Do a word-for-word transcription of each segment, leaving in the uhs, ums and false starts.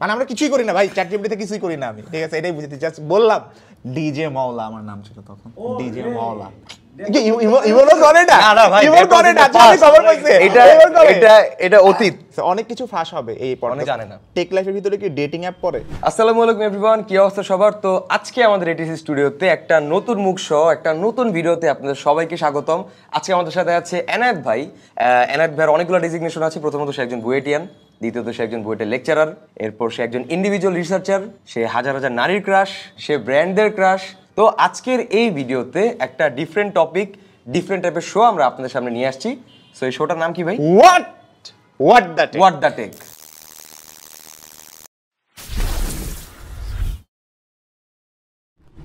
মানে আমরা কিছুই করি না ভাই, চ্যাটজিপিটিতে কিছুই করি না আমি, ঠিক আছে? এটাই বুঝতে জাস্ট বললাম ডিজে মাওলা আমার নাম ছিল তখন, ডিজে মাওলা। অনেক কিছু ফাঁস হবে এই পড়ানো জানে না। টেক লাইফের ভিতরে কি ডেটিং অ্যাপ পড়ে? আসসালামু আলাইকুম এভরিওয়ান, কি অবস্থা সবার? তো আজকে আমাদের এটিসি স্টুডিওতে একটা নতুন মুখ সহ একটা নতুন ভিডিওতে আপনাদের সবাইকে স্বাগতম। আজকে আমাদের সাথে আছে এনায়েত ভাই। এনায়েত ভাইয়ের অনেকগুলো ডিজিগনেশন আছে। প্রথমত সে একজন বুয়েটিয়ান, দ্বিতীয়ত সে একজন বুয়েটের লেকচারার, এরপর সে একজন ইন্ডিভিজুয়াল রিসার্চার, সে হাজার হাজার নারীর ক্রাশ, সে ব্র্যান্ডের ক্রাশ। তো আজকের এই ভিডিওতে একটা ডিফারেন্ট টপিক, ডিফারেন্ট টাইপের শো আমরা আপনাদের সামনে নিয়ে আসছি। সো এই শোটার নাম কি ভাই? What what the tech. What the tech.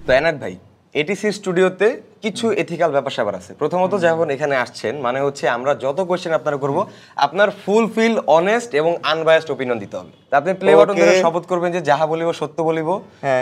তো এনায়েত ভাই, এটিসি স্টুডিওতে কিছু এথিক্যাল ব্যাপার স্যাপার আছে। প্রথমত যখন এখানে আসছেন মানে হচ্ছে আমরা যত কোয়েশ্চেন আপনারা করব আপনার ফুলফিল অনেস্ট এবং আনবায়াসড ওপিনিয়ন দিতে হবে। আপনি প্লে বাটন ধরে শপথ করবেন যে যাহা বলিব সত্য বলিব,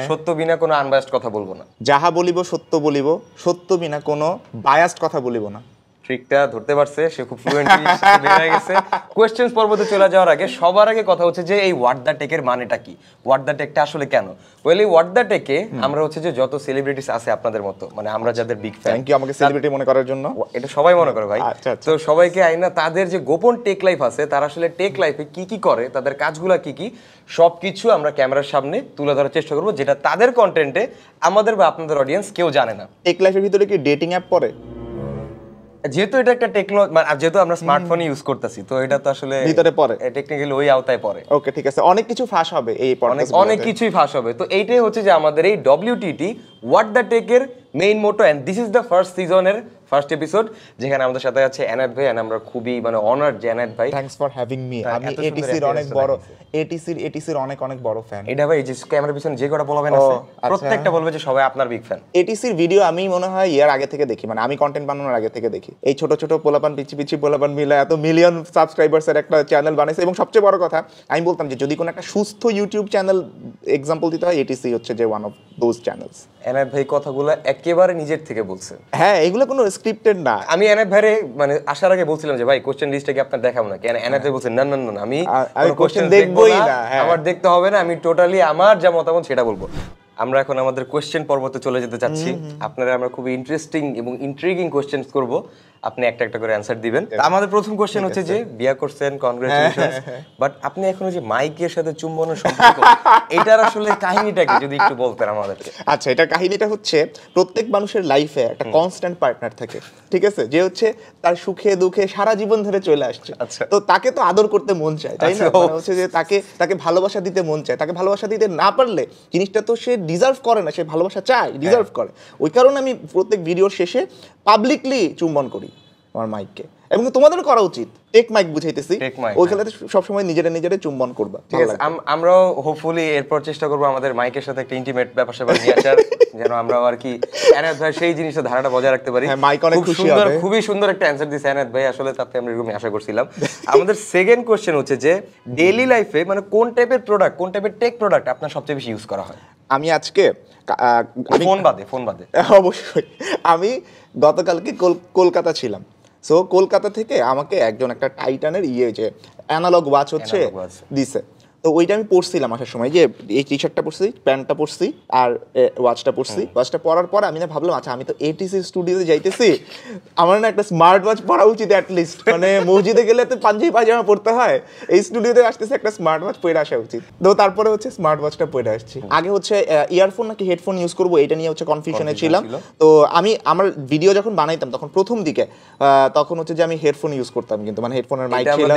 সত্য বিনা কোনো আনবায়াসড কথা বলবো না। যাহা বলিব সত্য বলিব, সত্য বিনা কোনো বায়াসড কথা বলিব না। ট্রিকটা ধরতে পারছে সে, খুব ফ্লুয়েন্টলি বের হয়ে গেছে। কোয়েশ্চেনস পর্বতে চলে যাওয়ার আগে সবার আগে কথা হচ্ছে যে এই হোয়াট দ্য টেকের মানেটা কি, হোয়াট দ্য টেকটা আসলে কেন? ওয়েল এই হোয়াট দ্য টেকে আমরা হচ্ছে যে যত সেলিব্রিটিস আছে আপনাদের মতো, মানে আমরা যাদের বিগ ফ্যান, থ্যাংক ইউ আমাকে সেলিব্রিটি মনে করার জন্য, এটা সবাই মনে করে ভাই। তো সবাইকে আই না তাদের যে গোপন টেক লাইফ আছে, তারা আসলে টেক লাইফে কি কি করে, তাদের কাজগুলো কি কি, সবকিছু আমরা ক্যামেরার সামনে তুলে ধরার চেষ্টা করবো, যেটা তাদের কন্টেন্টে আমাদের বা আপনাদের অডিয়েন্স কেউ জানে না। টেক লাইফের ভিতরে কি ডেটিং অ্যাপ পড়ে? যেহেতু এটা একটা টেকনোলজি, যেহেতু আমরা স্মার্টফোন ইউজ করতেছি, তো এটা তো আসলে ভিতরে পড়ে, টেকনিক্যালি ওই আওতায় পড়ে। ওকে ঠিক আছে, অনেক কিছু ফাঁস হবে এই পড়ানো, অনেক কিছুই ফাঁস হবে। তো এইটাই হচ্ছে যে আমাদের এই ডব্লিউটিটি হোয়াট দ্য টেকের main motto, and this is the first সিজনের ফার্স্ট এপিসোড, যেখানে আমাদের সাথে আছে এনায়েত ভাই। এন্ড আমরা খুবই মানে অনার্ড যে এনায়েত ভাই, থ্যাঙ্কস ফর হ্যাভিং মি। আমি এটিসির অনেক বড় এটিসির এটিসির অনেক অনেক বড় ফ্যান। এটা ভাই যে ক্যামেরার পিছনে যে কটা বলবেন আছে প্রত্যেকটা বলবে যে সবাই আপনার বিগ ফ্যান। এটিসির ভিডিও আমি মনে হয় ইয়ার আগে থেকে দেখি, মানে আমি কন্টেন্ট বানানোর আগে থেকে দেখি। এই ছোট ছোট পোলাপান পিচি পিচি পোলাপান মিলে এত মিলিয়ন সাবস্ক্রাইবার্সের একটা চ্যানেল বানাইছে। এবং সবচেয়ে বড় কথা আমি বলতাম যে যদি কোনো একটা সুস্থ ইউটিউব চ্যানেল এক্সাম্পল দিতে হয়, এটিসি হচ্ছে যে one of those channels. Enayet ভাই কথাগুলো একেবারে নিজের থেকে বলছে, হ্যাঁ এগুলো কোনো স্ক্রিপ্টেড না। আমি এনায়েত ভাইরে মানে আসার আগে বলছিলাম যে ভাই কোশ্চেন লিস্টটা কি আপনারা দেখাবো নাকি? এনায়েত ভাই বলছেন না না না, আমি কোনো কোশ্চেন দেখবই না, আমার দেখতে হবে না, আমি টোটালি আমার যা মতামত সেটা বলবো। আমরা এখন আমাদের কোশ্চেন পর্বতে চলে যেতে চাচ্ছি। আপনারা আমরা খুবই ইন্টারেস্টিং এবং ইন্ট্রিগিং কোশ্চেনস করব, আপনি একটা একটা করে অ্যানসার দিবেন। আমাদের প্রথম কোশ্চেন হচ্ছে যে বিয়া করছেন, কনগ্রাচুলেশনস, বাট আপনি এখনো যে মাইকের সাথে চুম্বনের সম্পর্ক, এটার আসলে কাহিনীটা কি যদি একটু বলতেন আমাদেরকে। আচ্ছা, এটার কাহিনীটা হচ্ছে প্রত্যেক মানুষের লাইফে একটা কনস্ট্যান্ট পার্টনার থাকে, ঠিক আছে, যে হচ্ছে তার সুখে দুঃখে সারা জীবন ধরে চলে আসছে। তো তাকে তো আদর করতে মন চায়, তাই না? হচ্ছে যে তাকে তাকে ভালোবাসা দিতে মন চায়, তাকে ভালোবাসা দিতে না পারলে জিনিসটা তো সে ডিজার্ভ করে না, সে ভালোবাসা চায়, ডিজার্ভ করে। ওই কারণে আমি প্রত্যেক ভিডিওর শেষে পাবলিকলি চুম্বন করি আমার মাইককে, এবং তোমাদেরও করা উচিত। টেক মাইক বুঝাইতেছি, ওই খেলাতে সবসময় নিজেরা নিজেরা চুম্বন করবা, ঠিক আছে? আমরাও হোপফুলি এরপর চেষ্টা করবো আমাদের মাইকের সাথে একটা ইন্টিমেট ব্যাপার স্যাপার নিয়ে আসার, যেন আমরা আর কি এনায়েত ভাই সেই জিনিসটা ধারাটা বজায় রাখতে পারি। মাইক অনেক সুন্দর, খুবই সুন্দর একটা অ্যান্সার দিয়েছে এনায়েত ভাই, আসলে তাতে আমরা এরকমই আশা করছিলাম। আমাদের সেকেন্ড কোয়েশ্চেন হচ্ছে যে ডেইলি লাইফে মানে কোন টাইপের প্রোডাক্ট, কোন টাইপের টেক প্রোডাক্ট আপনার সবচেয়ে বেশি ইউজ করা হয়? আমি আজকে ফোন বাদে ফোন বাদে অবশ্যই আমি গতকালকে কলকাতা ছিলাম। সো কলকাতা থেকে আমাকে একজন একটা টাইটানের ইয়ে যে অ্যানালগ ওয়াচ হচ্ছে দিছে, তো ওইটা আমি পরছিলাম আসার সময়, যে এই টি শার্টটা পরছি, প্যান্টটা পরছি আর ওয়াচটা পরছি। ওয়াচটা পরার পর আমি না ভাবলাম আচ্ছা আমি তো এটিসি স্টুডিওতে যাইতেছি, আমার না একটা স্মার্ট ওয়াচ পরা উচিত অ্যাটলিস্ট, মানে মসজিদে গেলে তো পাঞ্জাবি পাজামা পরতে হয়, এই স্টুডিওতে আসতেছে একটা স্মার্ট ওয়াচ পরে আসা উচিত। তো তারপরে হচ্ছে স্মার্ট ওয়াচটা পরে আসছি। আগে হচ্ছে ইয়ারফোন নাকি হেডফোন ইউজ করবো, এটা নিয়ে হচ্ছে কনফিউশনে ছিলাম। তো আমি আমার ভিডিও যখন বানাইতাম তখন প্রথম দিকে তখন হচ্ছে যে আমি হেডফোন ইউজ করতাম, কিন্তু মানে হেডফোনের মাইক ছিল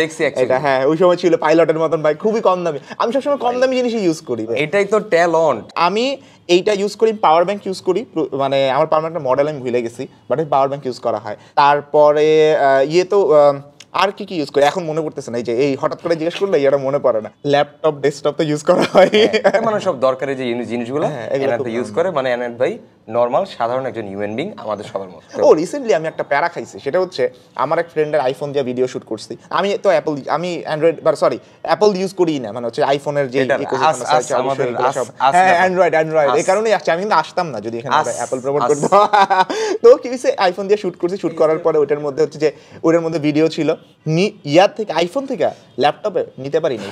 এটা, হ্যাঁ ওই সময় ছিল পাইলটের মতন মাইক, খুবই কম দাম। আমি সবসময় কম দামি জিনিসই ইউজ করি, এটাই তো ট্যালেন্ট। আমি এইটা ইউজ করি, পাওয়ার ব্যাংক ইউজ করি, মানে আমার পাওয়ার ব্যাংকটা মডেল আমি ভুলে গেছি, বাট ওই পাওয়ার ব্যাংক ইউজ করা হয়। তারপরে ইয়ে তো আর কি কি ইউজ করি এখন মনে করতেছে না, এই যে এই হঠাৎ করে জিজ্ঞেস করলে এটা মনে পড়ে না। ল্যাপটপ ডেস্কটপ তো ইউজ করা হয়, মানে সব দরকারি যে জিনিসগুলো এগুলো তো ইউজ করে, মানে এনায়েত ভাই নর্মাল সাধারণ একজন হিউম্যান বিং আমাদের সবার মতো। ও রিসেন্টলি আমি একটা প্যারা খাইছি, সেটা হচ্ছে আমার এক ফ্রেন্ডের আইফোন দিয়ে ভিডিও শুট করছি। আমি তো অ্যাপল, আমি অ্যান্ড্রয়েড সরি অ্যাপল ইউজ করি না, মানে হচ্ছে আইফোনের যে আমাদের অ্যান্ড্রয়েড অ্যান্ড্রয়েড এই কারণেই আসছে, আমি কিন্তু আসতাম না যদি এখানে অ্যাপল প্রমোট করতো। তো কি হয়েছে, আইফোন দিয়ে শুট করছি, শুট করার পরে ওইটার মধ্যে হচ্ছে যে ওইটার মধ্যে ভিডিও ছিল, ইয়ার থেকে আইফোন থেকে ল্যাপটপে নিতে পারি না,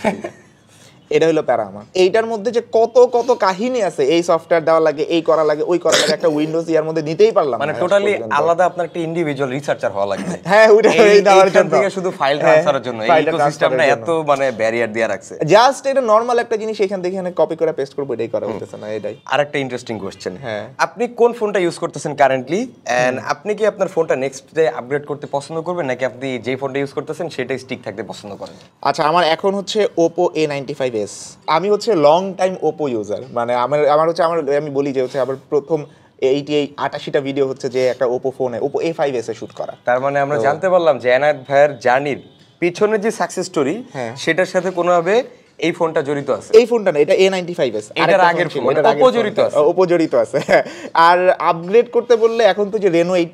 এটা হলো প্যারামা। এইটার মধ্যে যে কত কত কাহিনী আছে, এই সফটওয়্যার দেওয়া লাগে, এই করা লাগে, ওই করা লাগে, একটা উইন্ডোজ ইয়ার মধ্যে নিতেই পারলাম মানে টোটালি আলাদা আপনার একটা ইন্ডিভিজুয়াল রিসার্চার হওয়া লাগে। হ্যাঁ, ওইটা এই দেওয়ার জন্য শুধু ফাইল ট্রান্সফারের জন্য এই ইকোসিস্টেমটা এত মানে ব্যারিয়ার দেয়া রাখছে। জাস্ট এটা নরমাল একটা জিনিস এখান থেকে এখানে কপি করে পেস্ট করব, এটাই করা হচ্ছে না। এটাই আরেকটা ইন্টারেস্টিং কোশ্চেন, হ্যাঁ আপনি কোন ফোনটা ইউজ করতেছেন কারেন্টলি, এন্ড আপনি কি আপনার ফোনটা নেক্সট ডে আপগ্রেড করতে পছন্দ করবেন নাকি আপনি যে ফোনটা ইউজ করতেছেন সেটাই স্টিক থাকতে পছন্দ করেন? আচ্ছা, আমার এখন হচ্ছে Oppo A ninety-five S। আমি হচ্ছে লং টাইম Oppo ইউজার, মানে আমার আমার হচ্ছে আমার আমি বলি যে হচ্ছে আমার প্রথম আটাশিটা ভিডিও হচ্ছে যে একটা Oppo ফোনে Oppo A five S এ শুট করা। তার মানে আমরা জানতে পারলাম যে এনায়েত ভাইয়ের জার্নির পিছনে যে সাকসেস স্টোরি সেটার সাথে কোনোভাবে এই ফোনটা জড়িত আছে। এই ফোনটা না, এটা A ninety-five S, এটার আগের ফোন, এটা Oppo জড়িত আছে, Oppo জড়িত আছে। আর আপগ্রেড করতে বললে এখন তো যে Reno eight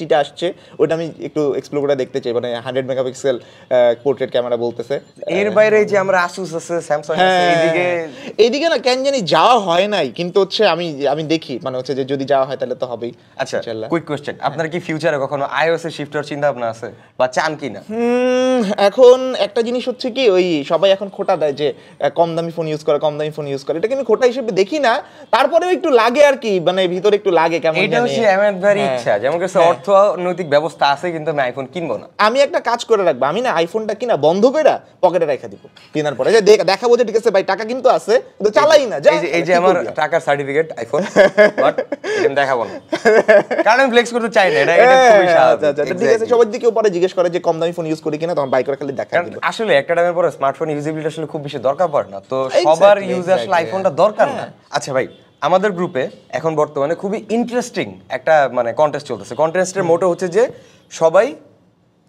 T টা আসছে ওটা আমি একটু এক্সপ্লোর করে দেখতে চাই, মানে one hundred megapixel portrait camera বলতেছে। এর বাইরে যে আমরা Asus আছে, Samsung আছে, এইদিকে এইদিকে না কেন জানি যাওয়া হয় নাই, কিন্তু হচ্ছে আমি আমি দেখি মানে হচ্ছে যে যদি যাওয়া হয় তাহলে তো হবেই। আচ্ছা, কুইক কোশ্চেন, আপনার কি ফিউচারে কখনো iOS এ শিফট করার চিন্তা ভাবনা আছে বা চান কিনা? এখন একটা জিনিস হচ্ছে কি, ওই সবাই এখন খোটা দেয় যে কম দামি ফোন ইউজ করে, কম দামি ফোন ইউজ করে, এটাকে আমি খোটা হিসেবে দেখি না, তারপরেও একটু লাগে আর কি, মানে ভিতরে একটু লাগে কেমন জানি। এটা হচ্ছে আমার ভারী ইচ্ছা, যেমন কাছে অর্থনৈতিক ব্যবস্থা আছে কিন্তু আমি আইফোন কিনবো না। আমি একটা কাজ করে রাখবো, আমি না আইফোনটা কিনা বন্ধ কইরা পকেটে রাখা দিব, কেনার পরে যে দেখাবো যে ঠিক আছে ভাই টাকা কিন্তু আছে কিন্তু চালাই না, এই যে এই যে আমার টাকার সার্টিফিকেট আইফোন, বাট এটা দেখাবো না কারণ আমি ফ্লেক্স করতে চাই না। এটা এটা খুবই সাহায্য, ঠিক আছে সবার দিকে উপরে জিজ্ঞেস করে যে কম দামি ফোন ইউজ করি কিনা, তখন বাই করে খালি দেখা দিব। আসলে একটা টাইমের পরে স্মার্টফোন ইউজিবিলিটি আসলে খুব বেশি দরকার পড়ে না, তো সবার ইউজার আসলে আইফোনটা দরকার না। আচ্ছা ভাই, আমাদের গ্রুপে এখন বর্তমানে খুবই ইন্টারেস্টিং একটা মানে কন্টেস্ট চলতেছে। কন্টেস্টের মোটো হচ্ছে যে সবাই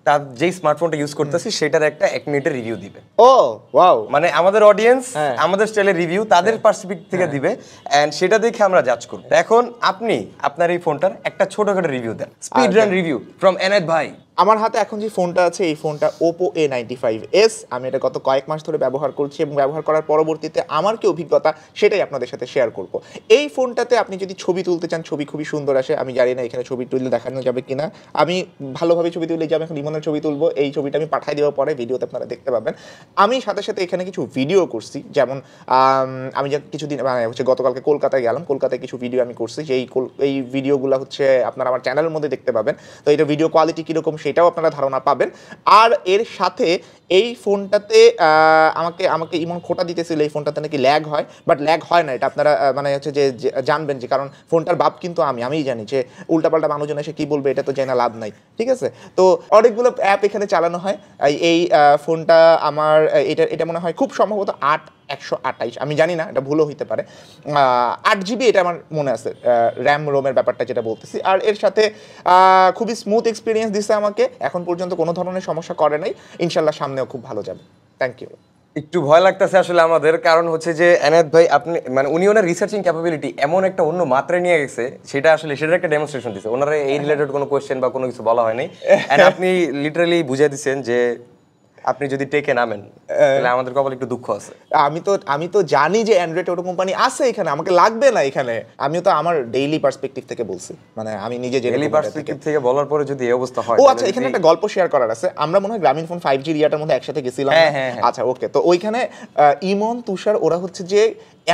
তার যেই স্মার্টফোনটা ইউজ করতেছি সেটার একটা এক মিনিটের রিভিউ দিবে। ও ওয়াও, মানে আমাদের অডিয়েন্স আমাদের স্টাইলের রিভিউ তাদের পার্সপেক্টিভ থেকে দিবে, এন্ড সেটা দেখে আমরা জাজ করব। এখন আপনি আপনার এই ফোনটার একটা ছোটখাটো রিভিউ দেন, speed run review from Enayet ভাই। আমার হাতে এখন যে ফোনটা আছে এই ফোনটা Oppo A ninety-five S। আমি এটা গত কয়েক মাস ধরে ব্যবহার করছি এবং ব্যবহার করার পরবর্তীতে আমার কি অভিজ্ঞতা সেটাই আপনাদের সাথে শেয়ার করব। এই ফোনটাতে আপনি যদি ছবি তুলতে চান, ছবি খুবই সুন্দর আসে। আমি জানি না এখানে ছবি তুললে দেখানো যাবে কিনা, আমি ভালোভাবে ছবি তুলে যাবো, এখন লিমনের ছবি তুলবো, এই ছবিটা আমি পাঠিয়ে দেওয়ার পরে ভিডিওতে আপনারা দেখতে পাবেন। আমি সাথে সাথে এখানে কিছু ভিডিও করছি, যেমন আমি যা কিছুদিন মানে হচ্ছে গতকালকে কলকাতায় গেলাম, কলকাতায় কিছু ভিডিও আমি করছি, যেই এই ভিডিওগুলো হচ্ছে আপনারা আমার চ্যানেলের মধ্যে দেখতে পাবেন। তো এটা ভিডিও কোয়ালিটি কীরকম সেটাও আপনারা ধারণা পাবেন। আর এর সাথে এই ফোনটাতে আমাকে আমাকে ইমন খোটা দিতেছিল এই ফোনটাতে নাকি ল্যাগ হয়, বাট ল্যাগ হয় না, এটা আপনারা মানে হচ্ছে যে জানবেন, যে কারণ ফোনটার বাপ কিন্তু আমি আমিই জানি যে উল্টাপাল্টা মানুষজন এসে কী বলবে এটা তো জানা লাভ নাই, ঠিক আছে। তো অনেকগুলো অ্যাপ এখানে চালানো হয়। এই ফোনটা আমার এটা এটা মনে হয় খুব সম্ভবত আট একশো আটাইশ আমি জানি না, এটা ভুলও হইতে পারে। আট জিবি এটা আমার মনে আছে, র্যাম রোমের ব্যাপারটা যেটা বলতেছি। আর এর সাথে খুবই স্মুথ এক্সপিরিয়েন্স দিচ্ছে আমাকে, এখন পর্যন্ত কোনো ধরনের সমস্যা করে নাই, ইনশাল্লাহ সামনেও খুব ভালো যাবে। Thank you. একটু ভয় লাগতেছে আসলে আমাদের, কারণ হচ্ছে যে এনায়েত ভাই আপনি মানে উনি ওনার রিসার্চিং ক্যাপাবিলিটি এমন একটা অন্য মাত্রায় নিয়ে গেছে, সেটা আসলে সেটার একটা ডেমনস্ট্রেশন দিচ্ছে। ওনারা এই রিলেটেড কোনো কোয়েশ্চেন বা কোনো কিছু বলা হয়নি, এন্ড আপনি লিটারালি বুঝিয়ে দিচ্ছেন যে আপনি যদি টেকে নামেন তাহলে আমাদের কপালে একটু দুঃখ আছে। আমি তো আমি তো জানি যে অ্যান্ড্রয়েড অটো কোম্পানি আছে এখানে, আমাকে লাগবে না এখানে। আমি তো আমার ডেইলি পার্সপেক্টিভ থেকে বলছি, মানে আমি নিজে ডেইলি পার্সপেক্টিভ থেকে বলার পরে যদি এই অবস্থা হয়। ও আচ্ছা, এখানে একটা গল্প শেয়ার করার আছে। আমরা মনে হয় গ্রামীণ ফোন ফাইভ জি রিয়াটার মধ্যে একসাথে গেছিলাম। আচ্ছা ওকে, তো ওইখানে ইমন, তুষার ওরা হচ্ছে যে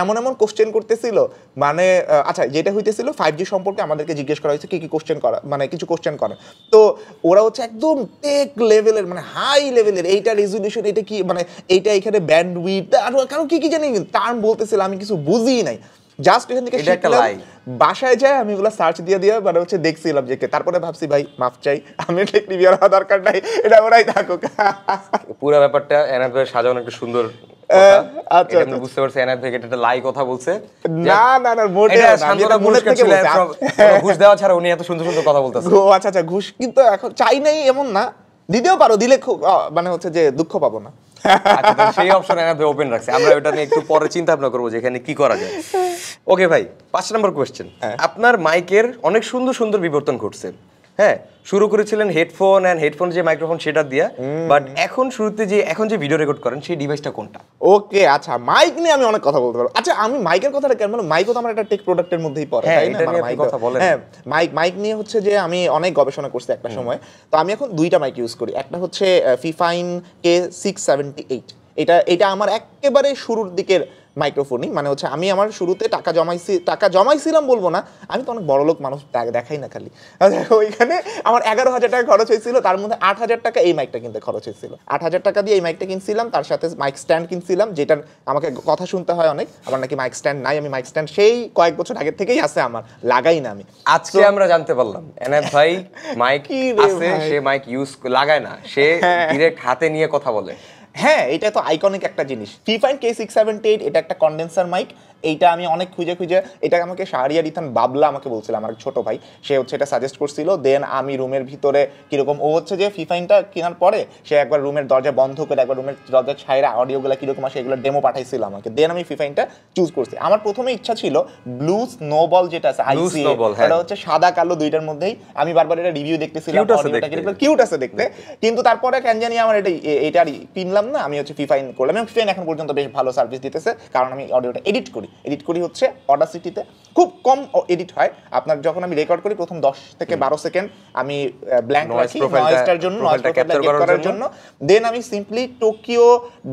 এমন এমন কোশ্চেন করতেছিল, মানে আচ্ছা যেটা হইতেছিল ফাইভ জি সম্পর্কে আমাদেরকে জিজ্ঞেস করা হয়েছে কি কি কোশ্চেন করা, মানে কিছু কোশ্চেন করা। তো ওরা হচ্ছে একদম টেক লেভেলের, মানে হাই লেভেলের, এইটা রেজুলেশন, এটা কি মানে এইটা এখানে ব্যান্ডউইথ, আর কারো কি কি জানি টার্ম বলতেছিল, আমি কিছু বুঝি নাই। জাস্ট এখান থেকে বাসায় যায় আমি ওগুলো সার্চ দিয়ে দিয়ে মানে হচ্ছে দেখছিলাম যে, তারপরে ভাবছি ভাই মাফ চাই, আমি টেকনিভিয়ার হওয়া দরকার নাই, এটা ওরাই থাকুক। পুরো ব্যাপারটা এনায়েত ভাই সাজানো একটা সুন্দর। আচ্ছা আপনি বুঝতে পারছেন এনায়েত ভাই এটা লাই কথা বলছে না, না না মোটে না, মনে থেকে বলছে, ঘুষ দেওয়া ছাড়া উনি এত সুন্দর সুন্দর কথা বলতেছে। ও আচ্ছা আচ্ছা, ঘুষ কিন্তু এখন চাই নাই এমন না, দিতেও পারো, দিলে খুব মানে হচ্ছে যে দুঃখ পাবো না। আচ্ছা সেই অপশন এনায়েত ভাই ওপেন রাখছে, আমরা ওটা নিয়ে একটু পরে চিন্তা ভাবনা করব যে এখানে কি করা যায়। ওকে ভাই, পাঁচ নম্বর কোশ্চেন, আপনার মাইকের অনেক সুন্দর সুন্দর বিবর্তন ঘটছে। হ্যাঁ, শুরু করেছিলেন হেডফোন, এন্ড হেডফোন যে মাইক্রোফোন সেটা দিয়া, বাট এখন শুরুতে যে এখন যে ভিডিও রেকর্ড করেন সেই ডিভাইসটা কোনটা? ওকে আচ্ছা, মাইক নিয়ে আমি অনেক কথা বলতে পারবো। আচ্ছা আমি মাইকের কথাটা কেন, মানে মাইকও তো আমার একটা টেক প্রোডাক্টের মধ্যেই পড়ে, তাই না? মাইক কথা বলেন। হ্যাঁ, মাইক মাইক নিয়ে হচ্ছে যে আমি অনেক গবেষণা করছি একটা সময়। তো আমি এখন দুইটা মাইক ইউজ করি, একটা হচ্ছে Fifine K six seventy eight, এটা এটা আমার একেবারে শুরুর দিকের মাইক্রোফোনই, মানে হচ্ছে আমি আমার শুরুতে টাকা জমাইছি, টাকা জমাইছিলাম বলবো না, আমি তো অনেক বড়লোক মানুষ দেখাই না খালি, ওইখানে আমার এগারো হাজার টাকা খরচ হয়েছিল, তার মধ্যে আট হাজার টাকা এই মাইকটা কিনতে খরচ হয়েছিল। আট হাজার টাকা দিয়ে এই মাইকটা কিনছিলাম, তার সাথে মাইক স্ট্যান্ড কিনছিলাম, যেটা আমাকে কথা শুনতে হয় অনেক, আমার নাকি মাইক স্ট্যান্ড নাই, আমি মাইক স্ট্যান্ড সেই কয়েক বছর আগের থেকেই আছে আমার, লাগাই না আমি। আজকে আমরা জানতে পারলাম এনায়েত ভাই মাইক আছে, সে মাইক ইউজ লাগায় না, সে ডিরেক্ট হাতে নিয়ে কথা বলে। হ্যাঁ, এটা তো আইকনিক একটা জিনিস। Fifine K six seventy eight, এটা একটা কনডেন্সার মাইক, এইটা আমি অনেক খুঁজে খুঁজে, এটা আমাকে শাহরিয়ার ইথান বাবলা আমাকে বলছিল, আমার ছোটো ভাই, সে হচ্ছে এটা সাজেস্ট করছিল। দেন আমি রুমের ভিতরে কীরকম, ও হচ্ছে যে ফিফাইনটা কেনার পরে সে একবার রুমের দরজা বন্ধ করে, একবার রুমের দরজা ছাইরা অডিওগুলো কীরকম আসে এগুলো ডেমো পাঠাইছিল আমাকে, দেন আমি ফিফাইনটা চুজ করছি। আমার প্রথমে ইচ্ছা ছিল ব্লু স্নোবল, যেটা আছে আইসি, এটা হচ্ছে সাদা কালো দুইটার মধ্যেই, আমি বারবার এটা রিভিউ দেখতেছিলাম, কিউট আছে দেখতে, কিন্তু তারপরে কেন জানি আমার এটা এটা কিনলাম না, আমি হচ্ছে ফিফাইন করলাম। এবং ফিফাইন এখন পর্যন্ত বেশ ভালো সার্ভিস দিতেছে, কারণ আমি অডিওটা এডিট করি এডিট করি হচ্ছে অডাসিটিতে, খুব কম এডিট হয় আপনার। যখন আমি রেকর্ড করি প্রথম দশ থেকে বারো সেকেন্ড আমি ব্ল্যাঙ্ক রাখি নয়েজটার জন্য, নয়েজটা ক্যাপচার করার জন্য। দেন আমি সিম্পলি টোকিও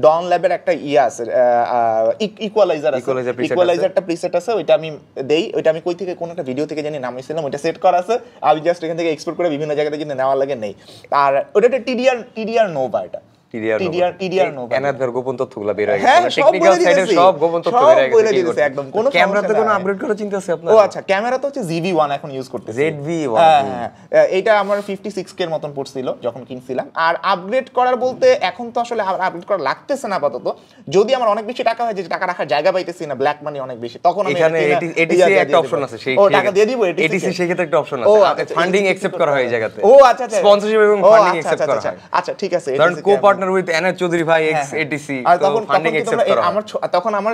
ডন ল্যাবের একটা ইয়ে আছে, ইকুয়ালাইজার আছে, ইকুয়ালাইজারটা প্রিসেট আছে, ওইটা আমি দেই, ওইটা আমি কই থেকে কোনো একটা ভিডিও থেকে জানি নামিয়েছিলাম, ওইটা সেট করা আছে, আমি জাস্ট এখান থেকে এক্সপোর্ট করে বিভিন্ন জায়গাতে কিন্তু নেওয়ার লাগে নেই। আর ওইটা একটা টিডিআর টিডিআর নোভা, এটা লাগতেছে না আপাতত। যদি আমার অনেক বেশি টাকা হয়, যে টাকা রাখার জায়গা পাইতেছি না, ব্ল্যাক মানি অনেক বেশি, তখন আচ্ছা ঠিক আছে। যদি আইপিএল প্রত্যেকটা টিমের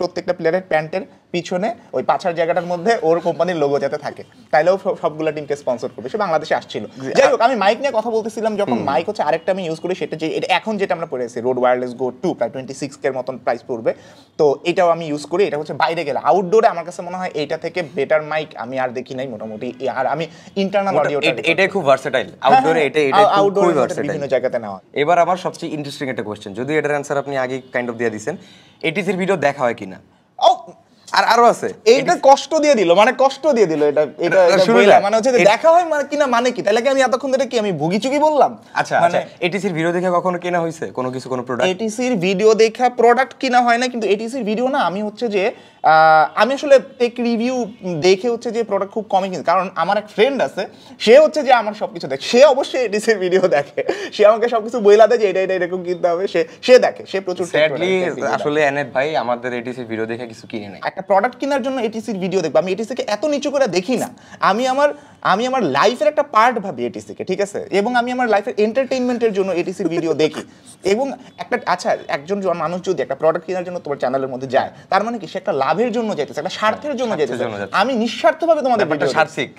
প্রত্যেকটা প্লেয়ারের প্যান্টের পিছনে ওই পাছার জায়গাটার মধ্যে ওর কোম্পানির লোগো যাতে থাকে, তাইলেও সবগুলা টিমকে স্পন্সর করবে। সে বাংলাদেশে আসছিল। যাই হোক, আমি মাইক নিয়ে কথা বলতেছিলাম, যখন মাইক হচ্ছে আরেকটা আমি ইউজ করি, সেটা যে এখন যেটা আমরা পড়ে আছি রোড ওয়্যারলেস গো টু, প্রায় টোয়েন্টি সিক্স এর মতন প্রাইস পড়বে, তো এটাও আমি ইউজ করি। এটা হচ্ছে বাইরে গেলে আউটডোরে আমার কাছে মনে হয় এইটা থেকে বেটার মাইক আমি আর দেখি নাই মোটামুটি। আর আমি ইন্টারনাল অডিও এটা খুব ভার্সেটাইল, আউটডোরে এটা এটা খুব ভার্সেটাইল, বিভিন্ন জায়গাতে নেওয়া। এবার আমার সবচেয়ে ইন্টারেস্টিং একটা কোশ্চেন, যদি এটার অ্যানসার আপনি আগে কাইন্ড অফ দিয়ে দিয়েছেন, এটিসির ভিডিও দেখা হয় কিনা? ও আর আরো আছে, এইটা কষ্ট দিয়ে দিল, মানে কষ্ট দিয়ে দিল, এটা এটা মানে হচ্ছে দেখা হয় মানে কিনা, মানে কি তাহলে কি আমি এতক্ষণ ধরে কি আমি ভুগিচুকি বললাম? আচ্ছা আচ্ছা, এটিসির ভিডিও দেখে কখনো কেনা হইছে কোনো কিছু, কোনো প্রোডাক্ট? এটিসির ভিডিও দেখা প্রোডাক্ট কিনা হয় না, কিন্তু এটিসির ভিডিও না, আমি হচ্ছে যে আমি আসলে টেক রিভিউ দেখে হচ্ছে যে প্রোডাক্ট খুব কমই কিনি, কারণ আমার এক ফ্রেন্ড আছে, সে হচ্ছে যে আমার সবকিছু দেখে, সে অবশ্যই এটিসির ভিডিও দেখে, সে আমাকে সবকিছু বইলা দেয় যে এটা এটা এরকম কিনতে হবে, সে সে দেখে, সে প্রচুর। আসলে এনায়েত ভাই আমাদের এটিসির ভিডিও দেখে কিছু কিনে নেয়। একটা প্রোডাক্ট কেনার জন্য এটিসির ভিডিও দেখবো, আমি এটিসিকে এত নিচু করে দেখি না, আমি আমার আমি আমার লাইফের একটা পার্ট ভাবি এটিসিকে, ঠিক আছে, এবং আমি আমার লাইফের এন্টারটেইনমেন্টের জন্য এটিসির ভিডিও দেখি। এবং একটা আচ্ছা, একজন মানুষ যদি একটা প্রোডাক্ট কেনার জন্য তোমার চ্যানেলের মধ্যে যায়, তার মানে কি সে একটা লাভের জন্য যাইতেছে, একটা স্বার্থের জন্য যাইতেছে। আমি নিঃস্বার্থভাবে তোমাদের সার্থিক,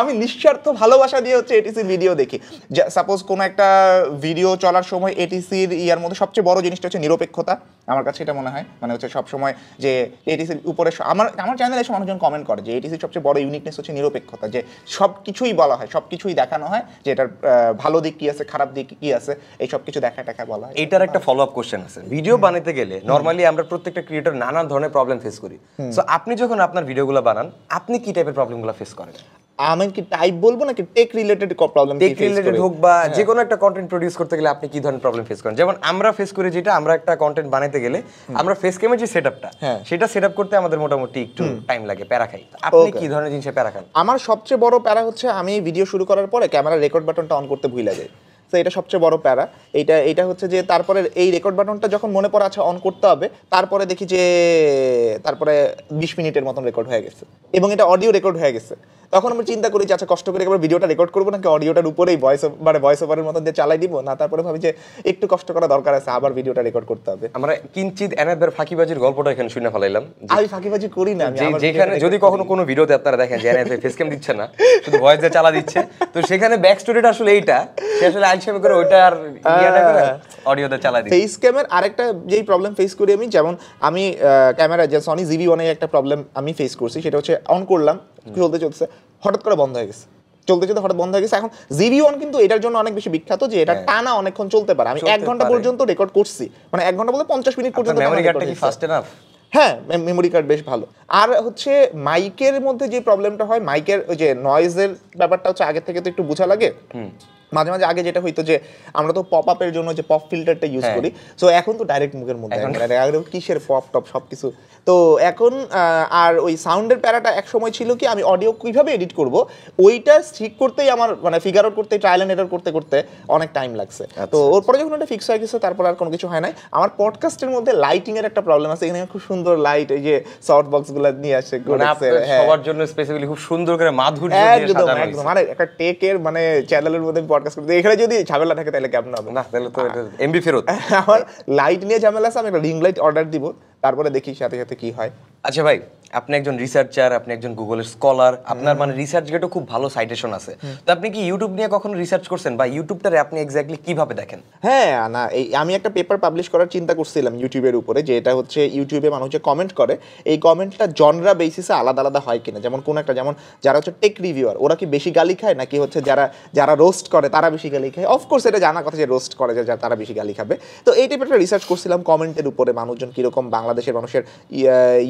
আমি নিঃস্বার্থ ভালোবাসা দিয়ে হচ্ছে এটিসির ভিডিও দেখি। সাপোজ কোনো একটা ভিডিও চলার সময় এটিসির ইয়ার মধ্যে সবচেয়ে বড় জিনিসটা হচ্ছে নিরপেক্ষতা, আমার কাছে এটা মনে হয়, মানে হচ্ছে সবসময় যে এটিসির উপরে আমার আমার চ্যানেলে এসে মানুষজন কমেন্ট করে যে এটিসির সবচেয়ে বড় ইউনিকনেস হচ্ছে নিরপেক্ষতা, যে সব কিছুই বলা হয়, সব কিছুই দেখানো হয়, যে এটার ভালো দিক কী আছে, খারাপ দিক কী আছে, এই সব কিছু দেখা টাকা বলা হয়। এটার একটা ফলো আপ কোয়েশ্চেন আছে, ভিডিও বানাতে গেলে নর্মালি আমরা প্রত্যেকটা ক্রিয়েটর নানান ধরনের প্রবলেম ফেস করি, সো আপনি যখন আপনার ভিডিওগুলো বানান আপনি কী টাইপের প্রবলেমগুলো ফেস করেন? আমি কি টাইপ বলবো নাকি tech related problem, tech related হোক বা যে কোনো একটা কন্টেন্ট প্রোডিউস করতে গেলে আপনি কি ধরনের প্রবলেম ফেস করেন? যেমন আমরা ফেস করি, যেটা আমরা একটা কন্টেন্ট বানাতে গেলে আমরা ফেস ক্যামের যে সেটআপটা, সেটা সেটআপ করতে আমাদের মোটামুটি একটু টাইম লাগে, প্যারা খাই। আপনি কি ধরনের জিনিসে প্যারা খান? আমার সবচেয়ে বড় প্যারা হচ্ছে আমি ভিডিও শুরু করার পরে ক্যামেরা রেকর্ড বাটনটা অন করতে ভুলে যাই, তো এটা সবচেয়ে বড় প্যারা। এইটা এটা হচ্ছে যে তারপরে এই রেকর্ড বাটনটা যখন মনে পড়ে আছে অন করতে হবে, তারপরে দেখি যে তারপরে বিশ মিনিটের মতন রেকর্ড হয়ে গেছে এবং এটা অডিও রেকর্ড হয়ে গেছে, তখন আমি চিন্তা করি যে আচ্ছা কষ্ট করে একবার ভিডিওটা রেকর্ড করবো নাকি অডিওটার উপরেই ভয়েস মানে ভয়েস ওভারের মতন দিয়ে চালাই দিব না, তারপরে ভাবি যে একটু কষ্ট করা দরকার আছে, আবার ভিডিওটা রেকর্ড করতে হবে। আমরা কিঞ্চিত এনায়েতদের ফাঁকিবাজির গল্পটা এখানে শুনে ফেলাইলাম। আমি ফাঁকিবাজি করি না, যেখানে যদি কখনো কোনো ভিডিওতে আপনারা দেখেন যে এনায়েত ফেস ক্যাম দিচ্ছে না, শুধু ভয়েস দিয়ে চালা দিচ্ছে, তো সেখানে ব্যাক স্টোরিটা আসলে এইটা, সে আসলে লাইনশিপ করে ওটার ইয়াটা করে অডিও দা চালা দিই ফেস ক্যামেরা আরেকটা যেই প্রবলেম ফেস করি আমি যেমন আমি ক্যামেরা যে Sony জি ভি ওয়ান এর একটা প্রবলেম আমি ফেস করছি সেটা হচ্ছে অন করলাম চলতে চলতে হঠাৎ করে বন্ধ হয়ে গেছে চলতে চলতে হঠাৎ বন্ধ হয়ে গেছে এখন জি ভি ওয়ান কিন্তু এটার জন্য অনেক বেশি বিখ্যাত যে এটা টানা অনেকক্ষণ চলতে পারে আমি এক ঘন্টা পর্যন্ত রেকর্ড করছি মানে এক ঘন্টা বলতে পঞ্চাশ মিনিট পর্যন্ত মেমরি কার্ডটা কি ফাস্ট এনাফ হ্যাঁ মেমরি কার্ড বেশ ভালো আর হচ্ছে মাইকের মধ্যে যে প্রবলেমটা হয় মাইকের ওই যে নয়েজের ব্যাপারটা হচ্ছে আগে থেকে তো একটু বোঝা লাগে মাঝে মাঝে আগে যেটা হইতো যে আমরা তো পপ আপের জন্য যে পপ ফিল্টারটা ইউজ করি সো এখন তো ডাইরেক্ট মুখের মধ্যে মানে আগে কিসের পপ টপ সবকিছু তো এখন আর ওই সাউন্ডের প্যারাটা এক সময় ছিল কি আমি অডিও কিভাবে এডিট করব ওইটা ঠিক করতেই আমার মানে ফিগার আউট করতে ট্রায়াল এন্ড এরর করতে করতে অনেক টাইম লাগছে তো ওর পরে যখন এটা ফিক্স হয়ে গেছে তারপর আর কোনো কিছু হয় নাই আমার পডকাস্টের মধ্যে লাইটিং এর একটা প্রবলেম আছে এখানে খুব সুন্দর লাইট এই যে সাউন্ড বক্সগুলো নিয়ে আসে সবার জন্য স্পেসিফিক্যালি খুব সুন্দর করে মাধুর্য দিয়ে সাজানো একদম মানে একটা টেক এর মানে চ্যানেলের মধ্যে পডকাস্ট করতে এখানে যদি ঝামেলা থাকে তাহলে কেমন হবে না তাহলে তো এটা এমবি ফেরত আমার লাইট নিয়ে ঝামেলা আছে আমি একটা রিং লাইট অর্ডার দিব তারপরে দেখি সাথে সাথে কি হয় আচ্ছা ভাই আপনি একজন রিসার্চার আপনি একজন গুগলের স্কলার আপনার মানে রিসার্চ গেটও খুব ভালো সাইটেশন আছে তো আপনি কি ইউটিউব নিয়ে কখনো রিসার্চ করছেন বা ইউটিউবটারে আপনি এক্স্যাক্টলি কিভাবে দেখেন হ্যাঁ না আমি একটা পেপার পাবলিশ করার চিন্তা করছিলাম ইউটিউবের উপরে যে এটা হচ্ছে ইউটিউবে মানুষ যে কমেন্ট করে এই কমেন্টটা জনরা বেসিসে আলাদা আলাদা হয় কিনা যেমন কোন একটা যেমন যারা হচ্ছে টেক রিভিউয়ার ওরা কি বেশি গালি খায় নাকি হচ্ছে যারা যারা রোস্ট করে তারা বেশি গালি খায় অফকোর্স এটা জানা কথা যে রোস্ট করে যারা তারা বেশি গালি খাবে তো এই টাইপের একটা রিসার্চ করছিলাম কমেন্টের উপরে মানুষজন কীরকম বাংলাদেশের মানুষের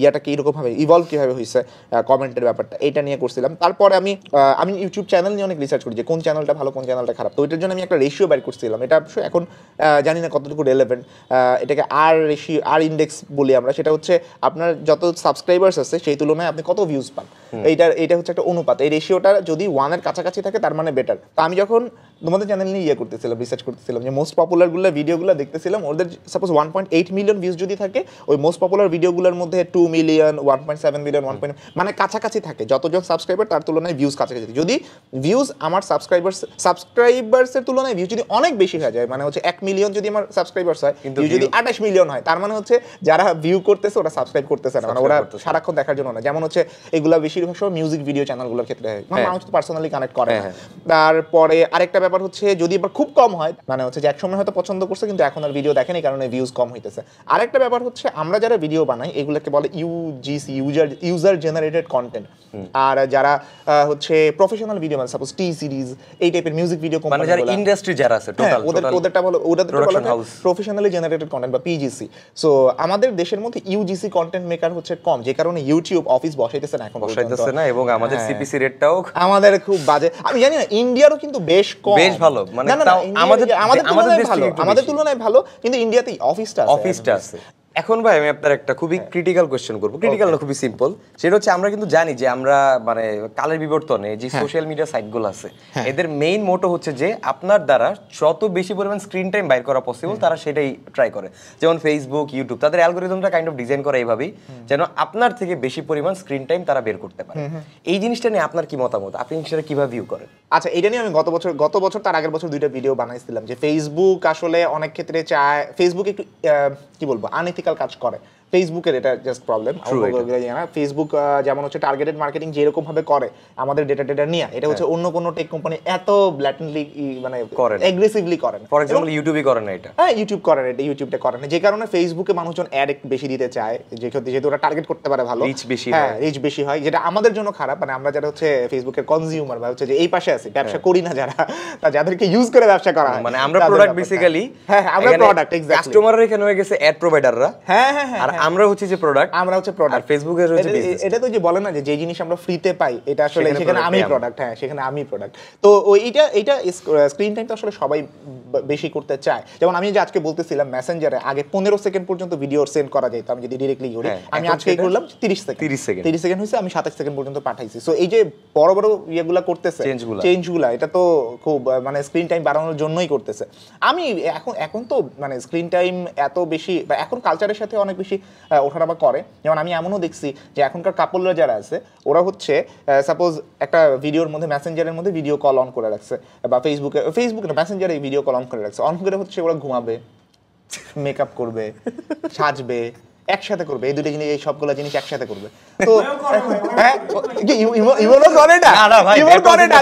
ইয়াটা কীরকমভাবে ইভলভ কীভাবে হয়েছে কমেন্টের ব্যাপারটা এটা নিয়ে করছিলাম তারপরে আমি আমি ইউটিউব চ্যানেল নিয়ে অনেক রিসার্চ করি যে কোন চ্যানেলটা ভালো কোন চ্যানেলটা খারাপ তো ওইটার জন্য আমি একটা রেশিও বের করছিলাম এটা অবশ্য এখন জানি না কতটুকু রেলেভেন্ট এটাকে আর রেশিও আর ইন্ডেক্স বলি আমরা সেটা হচ্ছে আপনার যত সাবস্ক্রাইবার্স আছে সেই তুলনায় আপনি কত ভিউজ পান এইটা এটা হচ্ছে একটা অনুপাত এই রেশিওটা যদি ওয়ানের কাছাকাছি থাকে তার মানে বেটার তো আমি যখন তোমাদের চ্যানেল নিয়ে ইয়ে করতেছিলাম রিসার্চ করতেছিলাম যে মোস্ট পপুলারগুলো ভিডিওগুলো দেখতেছিলাম ওদের suppose one point eight million views যদি থাকে ওই মোস্ট পপুলার ভিডিওগুলোর মধ্যে two million one point seven million one point মানে কাছাকাছি থাকে যতজন সাবস্ক্রাইবার তার তুলনায় ভিউজ কাছাকাছি থাকে যদি ভিউজ আমার সাবস্ক্রাইবার্স সাবস্ক্রাইবার্সের তুলনায় ভিউজ যদি অনেক বেশি হয়ে যায় মানে হচ্ছে এক মিলিয়ন যদি আমার সাবস্ক্রাইবার্স হয় কিন্তু যদি আঠাশ মিলিয়ন হয় তার মানে হচ্ছে যারা ভিউ করতেছে ওরা সাবস্ক্রাইব করতেছে না মানে ওরা সারাক্ষণ দেখার জন্য না যেমন হচ্ছে এগুলা বেশিরভাগ সময় মিউজিক ভিডিও চ্যানেলগুলোর ক্ষেত্রে হয় মানুষ তো পার্সোনালি কানেক্ট করে না তারপরে আরেকটা ব্যাপার হচ্ছে যদি এবার খুব কম হয় মানে হচ্ছে যে একসময় হয়তো পছন্দ করছে কিন্তু এখন আর ভিডিও দেখেনি কারণে ভিউজ কম হইতেছে আরেকটা ব্যাপার হচ্ছে আমরা যারা ভিডিও বানাই এগুলোকে বলে UGC user user generated content আর যারা হচ্ছে প্রফেশনাল ভিডিও মানে সাপোজ টি সিরিজ এই টাইপের মিউজিক ভিডিও কোম্পানি মানে যারা ইন্ডাস্ট্রি যারা আছে টোটাল ওদের ওদেরটা বলে ওদেরটা বলে প্রফেশনালি জেনারেটেড কন্টেন্ট বা পিজিসি সো আমাদের দেশের মধ্যে ইউজিসি কন্টেন্ট মেকার হচ্ছে কম যে কারণে ইউটিউব অফিস বসাইতেছে না এখন বসাইতেছে না এবং আমাদের সিপিসি রেটটাও আমাদের খুব বাজে আমি জানি না ইন্ডিয়ারও কিন্তু বেশ কম বেশ ভালো মানে আমাদের আমাদের আমাদের তুলনায় ভালো কিন্তু ইন্ডিয়াতে অফিসটা আছে অফিসটা আছে এখন ভাই আমি আপনার একটা খুবই ক্রিটিক্যাল কোয়েশ্চেন করবো ক্রিটিক্যাল না খুবই সিম্পল সেটা হচ্ছে আমরা কিন্তু জানি যে আমরা মানে কালের বিবর্তনে যে সোশ্যাল মিডিয়া সাইটগুলো আছে এদের মেইন মোটো হচ্ছে যে আপনার দ্বারা যত বেশি পরিমাণ স্ক্রিন টাইম বাইর করা পসিবল তারা সেটাই ট্রাই করে যেমন ফেসবুক ইউটিউব তাদের অ্যালগোরিদমটা কাইন্ড অফ ডিজাইন করে এইভাবেই যেন আপনার থেকে বেশি পরিমাণ স্ক্রিন টাইম তারা বের করতে পারে এই জিনিসটা নিয়ে আপনার কি মতামত আপনি সেটা কিভাবে ভিউ করেন আচ্ছা এটা নিয়ে আমি গত বছর গত বছর তার আগের বছর দুইটা ভিডিও বানাইছিলাম যে ফেসবুক আসলে অনেক ক্ষেত্রে চায় ফেসবুক একটু কি বলবো আনএথিক্যাল কাজ করে ফেসবুকের এটা জাস্ট প্রবলেম ফেসবুক যেমন হচ্ছে টার্গেটেড মার্কেটিং যেরকম ভাবে করে আমাদের ডেটা ডেটা নিয়ে এটা হচ্ছে অন্য কোনো টেক কোম্পানি এত ব্ল্যাটেন্টলি মানে অ্যাগ্রেসিভলি করে না ফর এক্সাম্পল ইউটিউবই করে না এটা হ্যাঁ ইউটিউব করে না এটা ইউটিউবটা করে না যে কারণে ফেসবুকে মানুষজন অ্যাড একটু বেশি দিতে চায় যে ক্ষেত্রে যেহেতু ওরা টার্গেট করতে পারে ভালো রিচ বেশি হ্যাঁ রিচ বেশি হয় যেটা আমাদের জন্য খারাপ মানে আমরা যারা হচ্ছে ফেসবুকের কনজিউমার বা হচ্ছে যে এই পাশে আছে ব্যবসা করি না যারা তা যাদেরকে ইউজ করে ব্যবসা করা হয় মানে আমরা প্রোডাক্ট বেসিক্যালি হ্যাঁ আমরা প্রোডাক্ট এক্স্যাক্টলি কাস্টমাররা এখানে হয়ে গেছে অ্যাড প্রোভাইডাররা হ্যাঁ হ্যাঁ হ্যাঁ আমরা হচ্ছে যে প্রোডাক্ট আমরা হচ্ছে প্রোডাক্ট ফেসবুকে হচ্ছে বিজনেস এটা তো যে বলে না যে যে জিনিস আমরা ফ্রি তে পাই এটা আসলে সেখানে আমি প্রোডাক্ট হ্যাঁ সেখানে আমি প্রোডাক্ট তো ওইটা এটা স্ক্রিন টাইম তো আসলে সবাই বেশি করতে চায় যেমন আমি যে আজকে বলতেছিলাম মেসেঞ্জারে আগে পনেরো সেকেন্ড পর্যন্ত ভিডিও সেন্ড করা যেত আমি যদি ডিরেক্টলি করি আমি আজকে করলাম তিরিশ সেকেন্ড তিরিশ সেকেন্ড তিরিশ সেকেন্ড হয়েছে আমি সাতাশ সেকেন্ড পর্যন্ত পাঠাইছি সো এই যে বড় বড় ইয়েগুলো করতেছে চেঞ্জগুলো এটা তো খুব মানে স্ক্রিন টাইম বাড়ানোর জন্যই করতেছে আমি এখন এখন তো মানে স্ক্রিন টাইম এত বেশি বা এখন কালচারের সাথে অনেক বেশি ওঠানামা করে যেমন আমি এমনও দেখছি যে এখনকার কাপলরা যারা আছে ওরা হচ্ছে সাপোজ একটা ভিডিওর মধ্যে মেসেঞ্জারের মধ্যে ভিডিও কল অন করে রাখছে বা ফেসবুকে ফেসবুক না মেসেঞ্জারে ভিডিও কল অন করে রাখছে অন করে হচ্ছে ওরা ঘুমাবে মেকআপ করবে সাজবে একসাথে করবে এই দুটো জিনিস এই সবগুলো জিনিস একসাথে করবে তো হ্যাঁ ইমোনো করে না ইমোনো করে না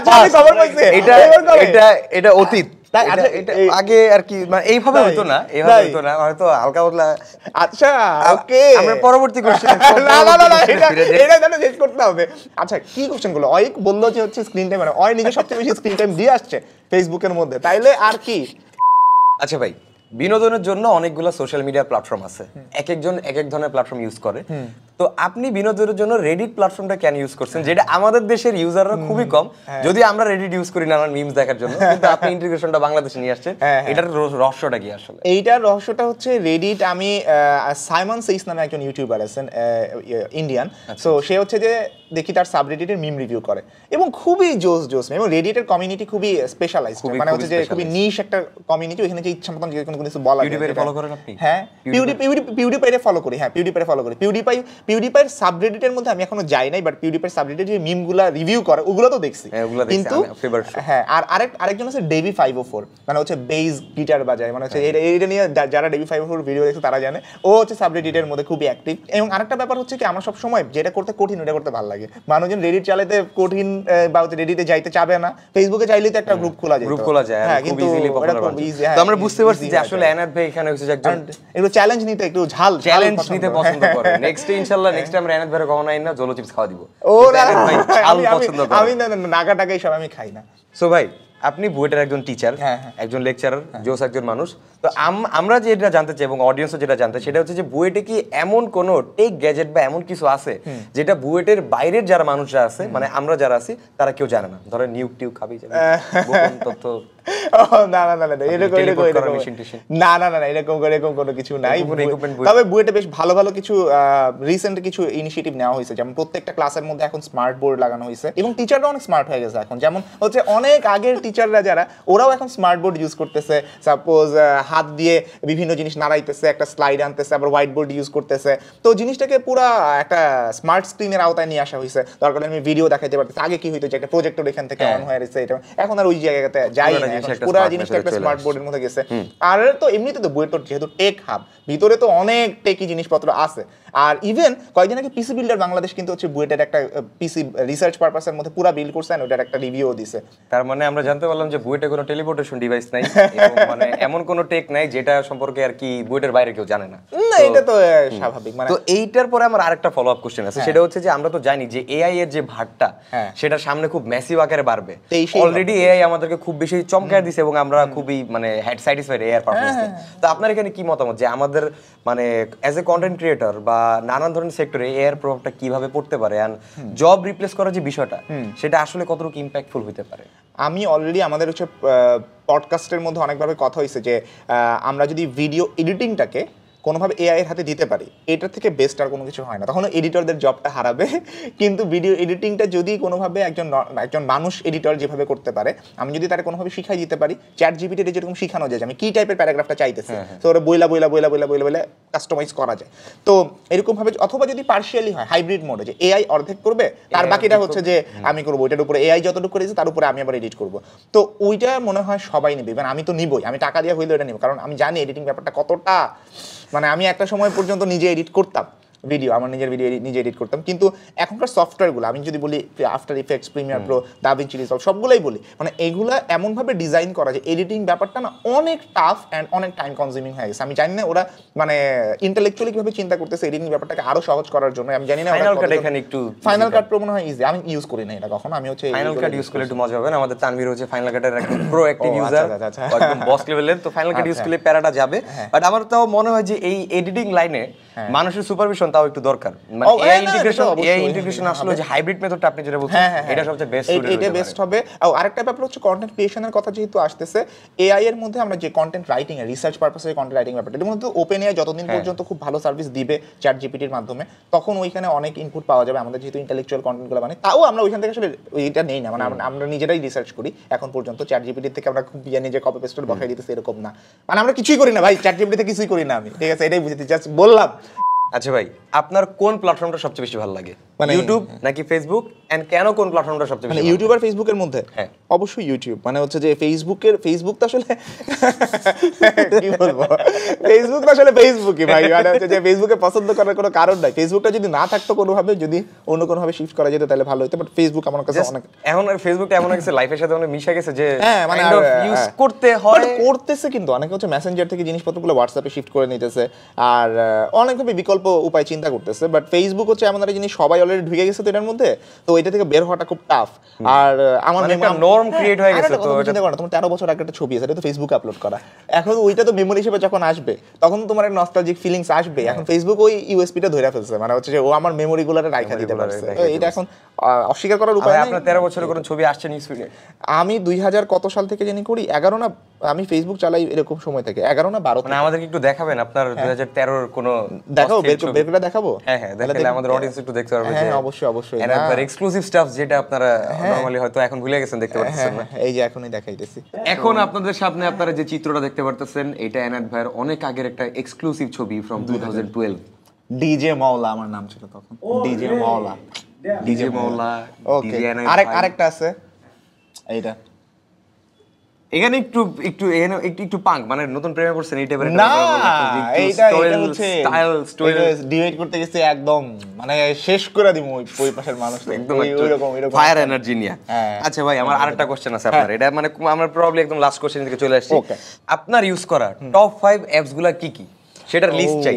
এটা এটা এটা অতীত তাই আগে আর কি মানে এইভাবে হতো না এইভাবে হতো না হয়তো হালকা বদলা আচ্ছা ওকে আমরা পরবর্তী কোশ্চেন না না না এটা এটা জানো চেঞ্জ করতে হবে আচ্ছা কি কোশ্চেন গুলো অয়ক বললো যে হচ্ছে স্ক্রিন টাইম মানে অয় নিজে সবচেয়ে বেশি স্ক্রিন টাইম দিয়ে আসছে ফেসবুকের মধ্যে তাইলে আর কি আচ্ছা ভাই বিনোদনের জন্য অনেকগুলা সোশ্যাল মিডিয়া প্ল্যাটফর্ম আছে এক একজন এক এক ধরনের প্ল্যাটফর্ম ইউজ করে তো আপনি বিনোদনের জন্য রেডিট প্ল্যাটফর্মটা কেন ইউজ করছেন যেটা আমাদের দেশের ইউজাররা খুবই কম যদি আমরা রেডিট ইউজ করি নানান মিমস দেখার জন্য কিন্তু আপনি ইন্টিগ্রেশনটা বাংলাদেশে নিয়ে আসছেন এটার রহস্যটা কি আসলে এইটার রহস্যটা হচ্ছে রেডিট আমি সাইমন সেইস নামে একজন ইউটিউবার আছেন ইন্ডিয়ান সো সে হচ্ছে যে দেখি তার সাবরেডিটের মিম রিভিউ করে এবং খুবই জোস জোস এবং রেডিটের কমিউনিটি খুবই স্পেশালাইজড মানে হচ্ছে যে খুবই নিশ একটা কমিউনিটি ওখানে যে ইচ্ছা মতন যে কোনো কিছু বলা যায় পিউডিপাই ফলো করেন আপনি হ্যাঁ পিউডিপাই ফলো করি হ্যাঁ পিউডিপাই ফলো করি পিউডিপাই পিউডিপাইর সাবরেডিটের মধ্যে আমি এখনো যাই নাই বাট পিউডিপাইর সাবরেডিটে যে মিমগুলা রিভিউ করে ওগুলো তো দেখছি কিন্তু হ্যাঁ আর আরেক আরেকজন আছে ডেভি ফাইভ ও ফোর মানে হচ্ছে বেস গিটার বাজায় মানে হচ্ছে এটা নিয়ে যারা ডেভি ফাইভ ও ফোর ভিডিও দেখে তারা জানে ও হচ্ছে সাবরেডিটের মধ্যে খুবই অ্যাক্টিভ এবং আরেকটা ব্যাপার হচ্ছে কি আমরা সব সময় যেটা করতে কঠিন ওটা করতে ভালো লাগে মানুষজন রেডিট চালাতে কঠিন বা রেডিটে যাইতে চাবে না ফেসবুকে চাইলে তো একটা গ্রুপ খোলা যায় গ্রুপ খোলা যায় হ্যাঁ কিন্তু এটা খুব ইজি তো আমরা বুঝতে পারছি যে আসলে এনায়েত ভাই এখানে হচ্ছে একজন একটু চ্যালেঞ্জ নিতে একটু ঝাল চ্যালেঞ্জ নিতে পছন্দ করে নেক্সট ইনশাআল্লাহ নেক্সট আমরা এনায়েত ভাইকে কখনো না জলো চিপস খাওয়া দিব ও ভাই ঝাল পছন্দ করে আমি না নাগা টাকাই সব আমি খাই না সো ভাই আপনি বুয়েটের একজন টিচার একজন লেকচারার জোস একজন মানুষ তো আমরা যেটা জানতে চাই এবং অডিয়েন্সও যেটা জানতে সেটা হচ্ছে যে বুয়েটে কি এমন কোনো টেক গ্যাজেট বা এমন কিছু আছে যেটা বুয়েটের বাইরের যারা মানুষরা আছে মানে আমরা যারা আছি তারা কেউ জানে না ধরেন নিউক টিউব খাবি যাবে গোপন তথ্য না না না না এরকম না না না এরকম এরকম কোনো কিছু নাই তবে বুয়েটে বেশ ভালো ভালো কিছু রিসেন্ট কিছু ইনিশিয়েটিভ নেওয়া হয়েছে যেমন প্রত্যেকটা ক্লাসের মধ্যে এখন স্মার্ট বোর্ড লাগানো হয়েছে এবং টিচাররা অনেক স্মার্ট হয়ে গেছে এখন যেমন হচ্ছে অনেক আগের টিচাররা যারা ওরাও এখন স্মার্ট বোর্ড ইউজ করতেছে সাপোজ হাত দিয়ে বিভিন্ন জিনিস নাড়াইতেছে একটা স্লাইড আনতেছে আবার হোয়াইট বোর্ড ইউজ করতেছে তো জিনিসটাকে পুরা একটা স্মার্ট স্ক্রিনের আওতায় নিয়ে আসা হয়েছে দরকার আমি ভিডিও দেখাতে পারতেছি আগে কি হইতো যে একটা প্রজেক্টর এখান থেকে অন হয়ে গেছে এটা এখন আর ওই জায়গাতে যাই না পুরা জিনিসটা একটা স্মার্ট বোর্ডের মধ্যে গেছে আর তো এমনিতে তো বুয়েট যেহেতু টেক হাব ভিতরে তো অনেক টেকি জিনিসপত্র আছে আর ইভেন কয়েকদিন আগে পিসি বিল্ডার বাংলাদেশ কিন্তু হচ্ছে বুয়েটের একটা পিসি রিসার্চ পারপাসের মধ্যে পুরা বিল্ড করছে আর ওটার একটা রিভিউ দিছে তার মানে আমরা জানতে পারলাম যে বুয়েটে কোনো টেলিপোর্টেশন ডিভাইস নাই এবং মানে এমন কোনো টেক নাই যেটা সম্পর্কে আর কি বুয়েটের বাইরে কেউ জানে না না এটা তো স্বাভাবিক মানে তো এইটার পরে আমার আরেকটা ফলো আপ কোশ্চেন আছে সেটা হচ্ছে যে আমরা তো জানি যে এআই এর যে ভাগটা সেটা সামনে খুব ম্যাসিভ আকারে বাড়বে অলরেডি এআই আমাদেরকে খুব বেশি চমকা দিছে এবং আমরা খুবই মানে হেড স্যাটিসফাইড এআই এর পারফরম্যান্স তো আপনার এখানে কি মতামত যে আমাদের মানে অ্যাজ এ কন্টেন্ট ক্রিয়েটর বা নানান ধরনের সেক্টরে এআই এর প্রভাবটা কিভাবে পড়তে পারে এন্ড জব রিপ্লেস করার যে বিষয়টা সেটা আসলে কতটুকু ইমপ্যাক্টফুল হতে পারে আমি অলরেডি আমাদের হচ্ছে পডকাস্টের মধ্যে অনেকভাবে কথা হয়েছে যে আমরা যদি ভিডিও এডিটিংটাকে কোনোভাবে এআই এর হাতে দিতে পারি এটার থেকে বেস্ট আর কোনো কিছু হয় না তখন এডিটরদের জবটা হারাবে কিন্তু ভিডিও এডিটিংটা যদি কোনোভাবে একজন একজন মানুষ এডিটর যেভাবে করতে পারে আমি যদি তার কোনোভাবে শিখাই দিতে পারি চ্যাট জিপিটি যেরকম শিখানো যায় আমি কী টাইপের প্যারাগ্রাফটা চাইতেছি তো ওরা বইলা বইলা বইলা বইলা বইলা বইলা কাস্টমাইজ করা যায় তো এরকমভাবে অথবা যদি পার্শিয়ালি হয় হাইব্রিড মোডে যে এআই অর্ধেক করবে তার বাকিটা হচ্ছে যে আমি করবো এটার উপরে এআই যতটুকু করেছে তার উপরে আমি আবার এডিট করবো তো ওইটা মনে হয় সবাই নেবে মানে আমি তো নিবই আমি টাকা দিয়ে হইলেও এটা নেব কারণ আমি জানি এডিটিং ব্যাপারটা কতটা মানে আমি একটা সময় পর্যন্ত নিজে এডিট করতাম ভিডিও আমার নিজের ভিডিও নিজে এডিট করতাম কিন্তু এখনকার সফটওয়্যারগুলো আমি যদি বলি after effects premier Pro DaVinci Resolve সবগুলোই বলি মানে এগুলো এমনভাবে ডিজাইন করা যায় এডিটিং ব্যাপারটা না অনেক টাফ অ্যান্ড অনেক টাইম কনজিউমিং হয়ে গেছে আমি জানি না ওরা মানে ইন্টালেকচুয়ালি কীভাবে চিন্তা করতেছে এডিটিং ব্যাপারটাকে আরও সহজ করার জন্য আমি জানি না একটু ফাইনাল কাট প্রো মনে হয় ইজি আমি ইউজ করি না এটা কখনো আমি হচ্ছে ফাইনাল কাট ইউজ করলে একটু মজা হবে না আমাদের তানভীর হচ্ছে ফাইনাল কাটের একদম প্রো অ্যাক্টিভ ইউজার একদম বস লেভেলের তো ফাইনাল কাট ইউজ করলে প্যারাটা যাবে বাট আমার তাও মনে হয় যে এই এডিটিং লাইনে মানুষের সুপারভিশন তাও একটু দরকার মানে এআই ইন্টিগ্রেশন এআই ইন্টিগ্রেশন আসলে যে হাইব্রিড মেথডটা আপনি যেটা বলছেন এটা সবচেয়ে বেস্ট হবে এটা বেস্ট হবে আর আরেকটা ব্যাপার হচ্ছে কন্টেন্ট ক্রিয়েশনের কথা যেহেতু আসতেছে এআই এর মধ্যে আমরা যে কন্টেন্ট রাইটিং এ রিসার্চ পারপাসে কন্টেন্ট রাইটিং ব্যাপারটা এর মধ্যে ওপেন এআই যতদিন পর্যন্ত খুব ভালো সার্ভিস দিবে চ্যাট জিপিটির মাধ্যমে তখন ওইখানে অনেক ইনপুট পাওয়া যাবে আমাদের যেহেতু ইন্টেলেকচুয়াল কন্টেন্টগুলো মানে তাও আমরা ওইখান থেকে আসলে এটা নেই না মানে আমরা নিজেরাই রিসার্চ করি এখন পর্যন্ত চ্যাট জিপিটি থেকে আমরা খুব জানি যে কপি পেস্ট করে বসাই দিতেছি এরকম না মানে আমরা কিছুই করি না ভাই চ্যাট জিপিটি থেকে কিছুই করি না আমি ঠিক আছে এটাই বুঝাতে জাস্ট বললাম আচ্ছা ভাই আপনার কোন প্ল্যাটফর্মটা সবচেয়ে বেশি ভালো লাগে মানে ইউটিউব নাকি ফেসবুক and কেন কোন প্ল্যাটফর্মটা সবচেয়ে বেশি ইউটিউব আর ফেসবুকের মধ্যে হ্যাঁ অবশ্যই ইউটিউব মানে হচ্ছে যে ফেসবুকের ফেসবুক তো আসলে কি বলবো ফেসবুক তো আসলে ফেসবুকই ভাই মানে হচ্ছে যে ফেসবুকে পছন্দ করার কোনো কারণ নাই ফেসবুকটা যদি না থাকতো কোনো ভাবে যদি অন্য কোনো ভাবে শিফট করা যেত তাহলে ভালো হতো বাট ফেসবুক আমার কাছে অনেক এখন আর ফেসবুকটা এমন একটা লাইফের সাথে মানে মিশে গেছে যে মানে ইউজ করতে হয় করতেছে কিন্তু অনেকে হচ্ছে মেসেঞ্জার থেকে জিনিসপত্রগুলো WhatsApp এ শিফট করে নিতেছে আর অনেকভাবে বিকল্প উপায় চিন্তা করতেছে বাট ফেসবুক হচ্ছে এমন একটা জিনিস সবাই অলরেডি ঢুকে গেছে তো এটার মধ্যে তো এটা থেকে বের হওয়াটা খুব টাফ আর আমার একটা নরম ক্রিয়েট হয়ে গেছে তো এটা তুমি তেরো বছর আগে একটা ছবি আছে এটা তো ফেসবুকে আপলোড করা এখন ওইটা তো মেমরি হিসেবে যখন আসবে তখন তোমার একটা নস্টালজিক ফিলিংস আসবে এখন ফেসবুক ওই ইউএসপিটা ধরে ফেলছে মানে হচ্ছে যে ও আমার মেমরিগুলোরে রাইখা দিতে পারছে এটা এখন অস্বীকার করার উপায় নেই আপনি তেরো বছরের কোন ছবি আসছে নিউজ ফিডে আমি দুই হাজার কত সাল থেকে জানি করি এগারো না আমি ফেসবুক চালাই এরকম সময় থেকে এগারো না বারো মানে আমাদেরকে একটু দেখাবেন আপনার দুই হাজার তেরো এর কোন দেখাও বেরটা দেখাবো হ্যাঁ হ্যাঁ তাহলে আমাদের অডিয়েন্স একটু দেখতে পারবে হ্যাঁ অবশ্যই অবশ্যই এন্ড আপনার এক্সক্লুসিভ স্টাফ যেটা আপনারা নরমালি হয়তো এখন ভুলে গেছেন দেখতে পাচ্ছেন না এই যে এখনই দেখাইতেছি এখন আপনাদের সামনে আপনারা যে চিত্রটা দেখতে পারতেছেন এটা এনায়েত ভাইয়ের অনেক আগের একটা এক্সক্লুসিভ ছবি ফ্রম দুই হাজার বারো ডিজে মাওলা আমার নাম ছিল তখন ডিজে মাওলা ডিজে মাওলা ওকে আরেক আরেকটা আছে এইটা এখানে একটু একটু এখানে একটু একটু পাঙ্ক মানে নতুন প্রেমে পড়ছেন এই টাইপের না এইটা এটা হচ্ছে স্টাইল স্টোরি ডিবেট করতে গেছে একদম মানে শেষ করে দিমু ওই পাশের মানুষ একদম এরকম এরকম ফায়ার এনার্জি নিয়ে আচ্ছা ভাই আমার আরেকটা কোশ্চেন আছে আপনার এটা মানে আমরা প্রবলি একদম লাস্ট কোশ্চেন দিকে চলে আসছি আপনার ইউজ করা টপ পাঁচ অ্যাপস গুলো কি কি সেটার লিস্ট চাই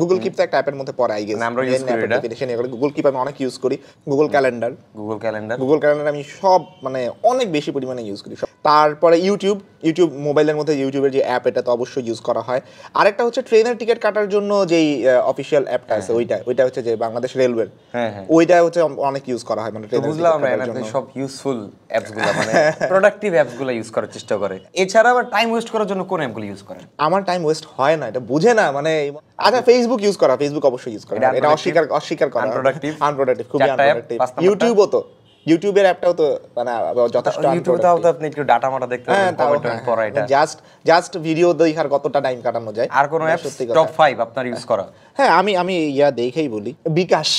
গুগল কিপ তো একটা অ্যাপের মধ্যে পড়ে আই গেছে আমরা ইউজ করি এটা অ্যাপ্লিকেশন এগুলো গুগল কিপ আমি অনেক ইউজ করি Google Calendar Google Calendar Google Calendar আমি সব মানে অনেক বেশি পরিমাণে ইউজ করি তারপরে ইউটিউব ইউটিউব মোবাইলের মধ্যে ইউটিউবের যে অ্যাপ এটা তো অবশ্যই ইউজ করা হয় আরেকটা হচ্ছে ট্রেনের টিকিট কাটার জন্য যেই অফিসিয়াল অ্যাপটা আছে ওইটা ওইটা হচ্ছে যে বাংলাদেশ রেলওয়ে ওইটা হচ্ছে অনেক ইউজ করা হয় মানে বুঝলাম আমরা এনাদের সব ইউজফুল অ্যাপসগুলো মানে প্রোডাক্টিভ অ্যাপসগুলো ইউজ করার চেষ্টা করে এছাড়া আবার টাইম ওয়েস্ট করার জন্য কোন অ্যাপগুলো ইউজ করেন আমার টাইম ওয়েস্ট হয় না এটা বুঝে না মানে আচ্ছা ফেসবুক ইউজ করা ফেসবুক অবশ্যই ইউজ করা এটা অস্বীকার অস্বীকার করা আনপ্রোডাক্টিভ আনপ্রোডাক্টিভ খুবই আনপ্রোডাক্টিভ ইউটিউবও তো ইউটিউবের অ্যাপটাও তো মানে যথেষ্ট ইউটিউবটাও তো আপনি একটু ডাটা মাটা দেখতে পারেন কমেন্ট করা এটা জাস্ট জাস্ট ভিডিও দেখার কতটা টাইম কাটানো যায় আর কোন অ্যাপ টপ পাঁচ আপনার ইউজ করা হ্যাঁ আমি আমি ইয়া দেখেই বলি বিকাশ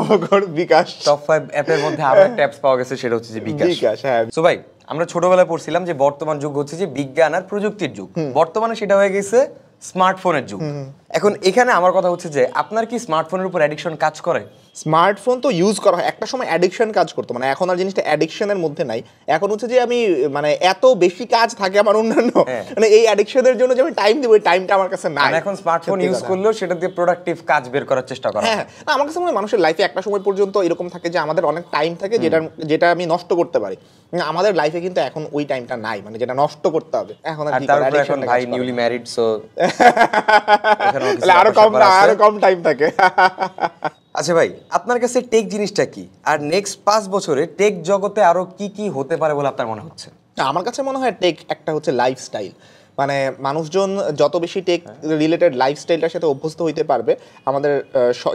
অবগর বিকাশ টপ পাঁচ অ্যাপের মধ্যে আরো একটা অ্যাপস পাওয়া গেছে সেটা হচ্ছে যে বিকাশ বিকাশ হ্যাঁ সো ভাই আমরা ছোটবেলায় পড়ছিলাম যে বর্তমান যুগ হচ্ছে যে বিজ্ঞান আর প্রযুক্তির যুগ বর্তমানে সেটা হয়ে গেছে স্মার্টফোনের যুগ এখন এখানে আমার কথা হচ্ছে যে আপনার কি স্মার্টফোনের উপর অ্যাডিকশন কাজ করে স্মার্টফোন তো ইউজ করা হয় একটা সময় অ্যাডিকশন কাজ করতো মানে এখন আর জিনিসটা অ্যাডিকশনের মধ্যে নাই এখন হচ্ছে যে আমি মানে এত বেশি কাজ থাকে আমার অন্যান্য মানে এই অ্যাডিকশনের জন্য যে আমি টাইম দেব ওই টাইমটা আমার কাছে নাই এখন স্মার্টফোন ইউজ করলেও সেটা দিয়ে প্রোডাক্টিভ কাজ বের করার চেষ্টা করা হ্যাঁ না আমার কাছে মনে হয় মানুষের লাইফে একটা সময় পর্যন্ত এরকম থাকে যে আমাদের অনেক টাইম থাকে যেটা যেটা আমি নষ্ট করতে পারি আমাদের লাইফে কিন্তু এখন ওই টাইমটা নাই মানে যেটা নষ্ট করতে হবে এখন আর এখন ভাই নিউলি ম্যারিড সো তাহলে আরো কম আরো কম টাইম থাকে আচ্ছা ভাই আপনার কাছে টেক জিনিসটা কি আর নেক্সট পাঁচ বছরে টেক জগতে আরো কি কি হতে পারে বলে আপনার মনে হচ্ছে আমার কাছে মনে হয় টেক একটা হচ্ছে লাইফস্টাইল মানে মানুষজন যত বেশি টেক রিলেটেড লাইফস্টাইলটার সাথে অভ্যস্ত হইতে পারবে আমাদের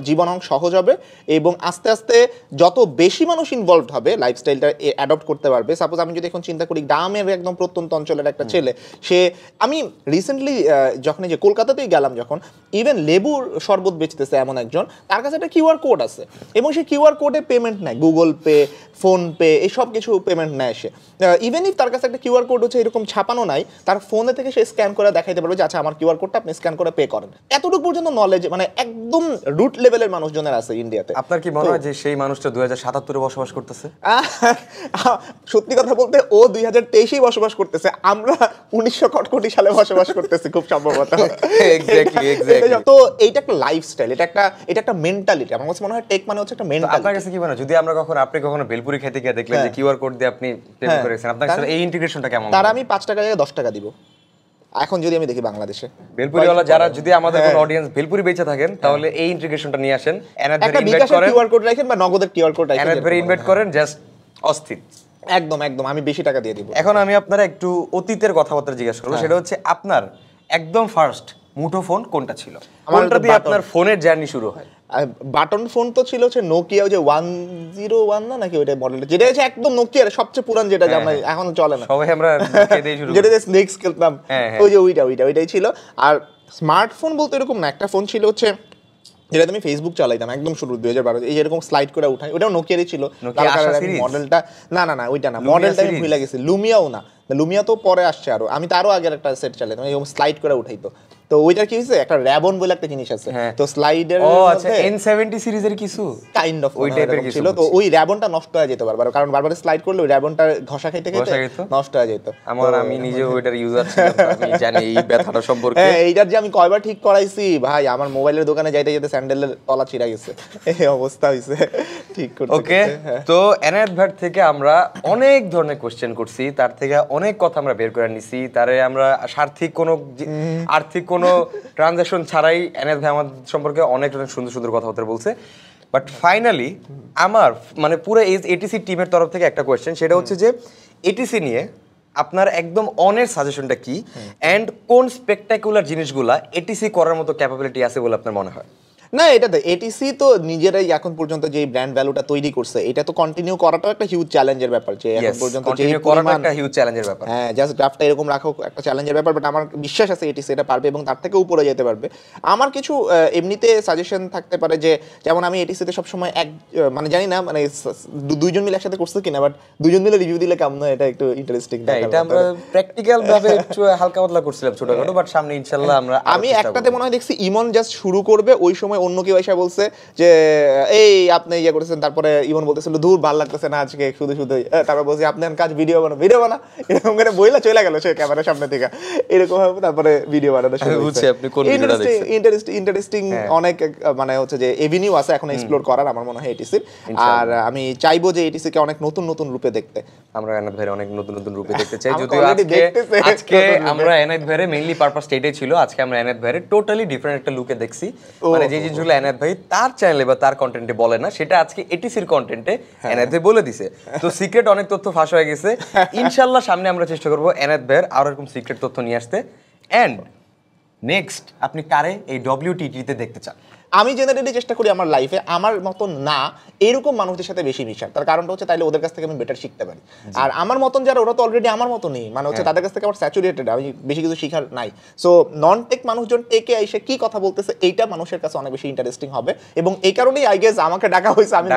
জীবন অনেক সহজ হবে এবং আস্তে আস্তে যত বেশি মানুষ ইনভলভড হবে লাইফস্টাইলটা অ্যাডপ্ট করতে পারবে সাপোজ আমি যদি এখন চিন্তা করি গ্রামের একদম প্রত্যন্ত অঞ্চলের একটা ছেলে সে আমি রিসেন্টলি যখন এই যে কলকাতাতেই গেলাম যখন ইভেন লেবুর শরবত বেচতেছে এমন একজন তার কাছে একটা কিউআর কোড আছে এবং সে কিউআর কোডে পেমেন্ট নেয় গুগল পে ফোন পে এইসব কিছু পেমেন্ট নেয় সে ইভেন ইফ তার কাছে একটা কিউআর কোড হচ্ছে এরকম ছাপানো নাই তার ফোনে থেকে সে স্ক্যান করে দেখাইতে পারবে যে আচ্ছা আমার কিউআর কোডটা আপনি স্ক্যান করে পে করেন এতটুকু পর্যন্ত নলেজ মানে একদম রুট লেভেলের মানুষজনের আছে ইন্ডিয়াতে আপনার কি মনে হয় যে সেই মানুষটা দুই হাজার সাতাত্তর এ বসবাস করতেছে সত্যি কথা বলতে ও দুই হাজার তেইশ এ বসবাস করতেছে আমরা উনিশশো কোটি সালে বসবাস করতেছি খুব সম্ভবত এক্স্যাক্টলি এক্স্যাক্টলি তো এইটা একটা লাইফস্টাইল এটা একটা এটা একটা মেন্টালিটি আমার কাছে মনে হয় টেক মানে হচ্ছে একটা মেন্টালিটি আপনার কাছে কি মনে হয় যদি আমরা কখনো আপনি কখনো বেলপুরি খেতে গিয়ে দেখলেন যে কিউআর কোড দিয়ে আপনি পেমেন্ট করেছেন আপনার কাছে এই ইন্টিগ্রেশনটা কেমন তার আমি পাঁচ টাকা জায়গায় দশ টাকা দিব এখন যদি আমি দেখি বাংলাদেশে বেলপুরিওয়ালা যারা যদি আমাদের কোন অডিয়েন্স বেলপুরি বেচে থাকেন তাহলে এই ইন্টিগ্রেশনটা নিয়ে আসেন এনাদের ইনভাইট করেন কিউআর কোড রাখেন বা নগদের কিউআর কোড রাখেন এনাদের ইনভাইট করেন জাস্ট অস্থির একদম একদম আমি বেশি টাকা দিয়ে দিব এখন আমি আপনার একটু অতীতের কথাবার্তা জিজ্ঞাসা করব সেটা হচ্ছে আপনার একদম ফার্স্ট মুঠো ফোন কোনটা ছিল কোনটা দিয়ে আপনার ফোনের জার্নি শুরু হয় বাটন ফোন তো ছিল হচ্ছে নোকিয়া ওই যে one oh one না নাকি ওইটা মডেলটা যেটা হচ্ছে একদম নোকিয়ার সবচেয়ে পুরান যেটা জানা এখন চলে না সবাই আমরা খেয়ে দেই শুরু যেটা স্নেক খেলতাম ওই যে ওইটা ওইটা ওইটাই ছিল আর স্মার্টফোন বলতে এরকম না একটা ফোন ছিল হচ্ছে যেটা আমি ফেসবুক চালাইতাম একদম শুরু twenty twelve এই এরকম স্লাইড করে উঠাই ওটাও নোকিয়ারই ছিল মডেলটা না না না ওইটা না মডেলটা আমি ভুলে গেছি লুমিয়াও না লুমিয়া তো পরে আসছে আরো আমি তারও আগের একটা সেট চালাইতাম এরকম স্লাইড করে উঠাই তো তো ওইটার কি হইছে একটা র‍্যাবন বলে একটা জিনিস আছে তো স্লাইডার ও আচ্ছা N seventy সিরিজের কিছু কাইন্ড অফ ওই টাইপের কিছু ছিল তো ওই র‍্যাবনটা নষ্ট হয়ে যেত বারবার কারণ বারবার স্লাইড করলে ওই র‍্যাবনটা ঘষা খেতে খেতে নষ্ট হয়ে যেত আমার আমি নিজে ওইটার ইউজার ছিলাম আমি জানি এই ব্যথাটা সম্পর্কে হ্যাঁ এইটার যে আমি কয়বার ঠিক করাইছি ভাই আমার মোবাইলের দোকানে যাইতে যেতে স্যান্ডেলের তলা ছিড়া গেছে এই অবস্থা হইছে ঠিক করতে ওকে তো এনায়েত থেকে আমরা অনেক ধরনের কোশ্চেন করছি তার থেকে অনেক কথা আমরা বের করে নিছি তারে আমরা সার্থিক কোন আর্থিক কোন ট্রানজাকশন ছাড়াই এনায়েত ভাই আমাদের সম্পর্কে অনেক সুন্দর সুন্দর কথা বলতে বলছে বাট ফাইনালি আমার মানে পুরো এটিসি টিমের তরফ থেকে একটা কোশ্চেন সেটা হচ্ছে যে এটিসি নিয়ে আপনার একদম অনেস্ট সাজেশনটা কি এন্ড কোন স্পেকটাকুলার জিনিসগুলা এটিসি করার মতো ক্যাপাবিলিটি আছে বলে আপনার মনে হয় না এটা তো এটিসি তো নিজেরাই এখন পর্যন্ত যে ব্র্যান্ড ভ্যালুটা তৈরি করছে এটা তো কন্টিনিউ করাটাও একটা হিউজ চ্যালেঞ্জের ব্যাপার যে এখন পর্যন্ত যে পরিমাণ একটা হিউজ চ্যালেঞ্জের ব্যাপার হ্যাঁ জাস্ট গ্রাফটা এরকম রাখো একটা চ্যালেঞ্জের ব্যাপার বাট আমার বিশ্বাস আছে এটিসি এটা পারবে এবং তার থেকে উপরে যেতে পারবে আমার কিছু এমনিতে সাজেশন থাকতে পারে যে যেমন আমি এটিসিতে সবসময় এক মানে জানি না মানে দুইজন মিলে একসাথে করছে কিনা বাট দুইজন মিলে রিভিউ দিলে কেমন হয় এটা একটু ইন্টারেস্টিং এটা আমরা প্র্যাকটিক্যাল ভাবে একটু হালকা পাতলা করছিলাম ছোটখাটো বাট সামনে ইনশাআল্লাহ আমরা আমি একটাতে মনে হয় দেখছি ইমন জাস্ট শুরু করবে ওই সময় অন্য কেউ এসে বলছে যে এই আপনি ইয়ে করেছেন তারপরে ইমন বলতেছিল দূর ভালো লাগতেছে না আজকে শুধু শুধু তারপরে বলছি আপনার কাজ ভিডিও বানানো ভিডিও বানা এরকম করে বইলা চলে গেল সে ক্যামেরার সামনে থেকে এরকম হবে তারপরে ভিডিও বানানো শুরু হচ্ছে আপনি কোন ভিডিওটা দেখছেন ইন্টারেস্টিং ইন্টারেস্টিং অনেক মানে হচ্ছে যে এভিনিউ আছে এখন এক্সপ্লোর করার আমার মনে হয় এটিসি আর আমি চাইবো যে এটিসি কে অনেক নতুন নতুন রূপে দেখতে আমরা এনায়েত ভাইরে অনেক নতুন নতুন রূপে দেখতে চাই যদি আজকে আজকে আমরা এনায়েত ভাইরে মেইনলি পারপাস এটাই ছিল আজকে আমরা এনায়েত ভাইরে টোটালি ডিফারেন্ট একটা লুকে দেখছি মানে যে যেগুলো এনায়েত ভাই তার চ্যানেলে বা তার কন্টেন্টে বলে না সেটা আজকে এটিসির কন্টেন্টে এনায়েত ভাই বলে দিছে তো সিক্রেট অনেক তথ্য ফাঁস হয়ে গেছে ইনশাআল্লাহ সামনে আমরা চেষ্টা করব এনায়েত ভাইয়ের আরো এরকম সিক্রেট তথ্য নিয়ে আসতে এন্ড নেক্সট আপনি কারে এই ডব্লিউটিটি তে দেখতে চান আমি জেনারেলি চেষ্টা করি আমার লাইফে আমার মতন না এরকম মানুষদের সাথে বেশি মিশার তার কারণটা হচ্ছে তাইলে ওদের কাছ থেকে আমি বেটার শিখতে পারি আর আমার মতন যারা ওরা তো অলরেডি আমার মতনই মানে হচ্ছে তাদের কাছ থেকে আমার স্যাচুরেটেড আমি বেশি কিছু শিখার নাই সো নন টেক মানুষজন টেকে এসে কি কথা বলতেছে এইটা মানুষের কাছে অনেক বেশি ইন্টারেস্টিং হবে এবং এই কারণেই আই গেস আমাকে ডাকা হয়েছে আমি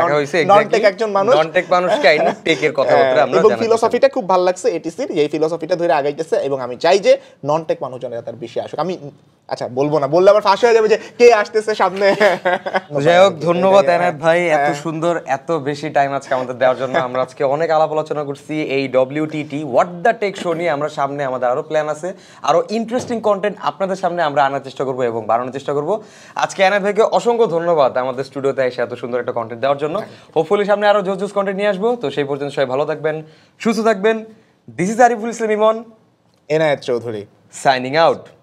নন টেক একজন মানুষ নন টেক মানুষকে আই টেকের কথা বলতে আমরা এবং ফিলোসফিটা খুব ভালো লাগছে এটিসির এই ফিলোসফিটা ধরে আগাইতেছে এবং আমি চাই যে নন টেক মানুষজনের তার বেশি আসুক আমি আচ্ছা বলবো না বললে আবার ফাঁস হয়ে যাবে যে কে আসতেছে সামনে যাই হোক ধন্যবাদ এনায়েত ভাই এত সুন্দর এত বেশি টাইম আজকে আমাদের দেওয়ার জন্য আমরা আজকে অনেক আলাপ আলোচনা করছি এই WTT what the tech show নিয়ে আমরা সামনে আমাদের আরও প্ল্যান আছে আরও ইন্টারেস্টিং কন্টেন্ট আপনাদের সামনে আমরা আনার চেষ্টা করবো এবং বাড়ানোর চেষ্টা করবো আজকে এনায়েত ভাইকে অসংখ্য ধন্যবাদ আমাদের স্টুডিওতে এসে এত সুন্দর একটা কন্টেন্ট দেওয়ার জন্য হোপফুলি সামনে আরও জোস জোস কন্টেন্ট নিয়ে আসবো তো সেই পর্যন্ত সবাই ভালো থাকবেন সুস্থ থাকবেন this is Ariful Islam Emon Enayet Chowdhury signing out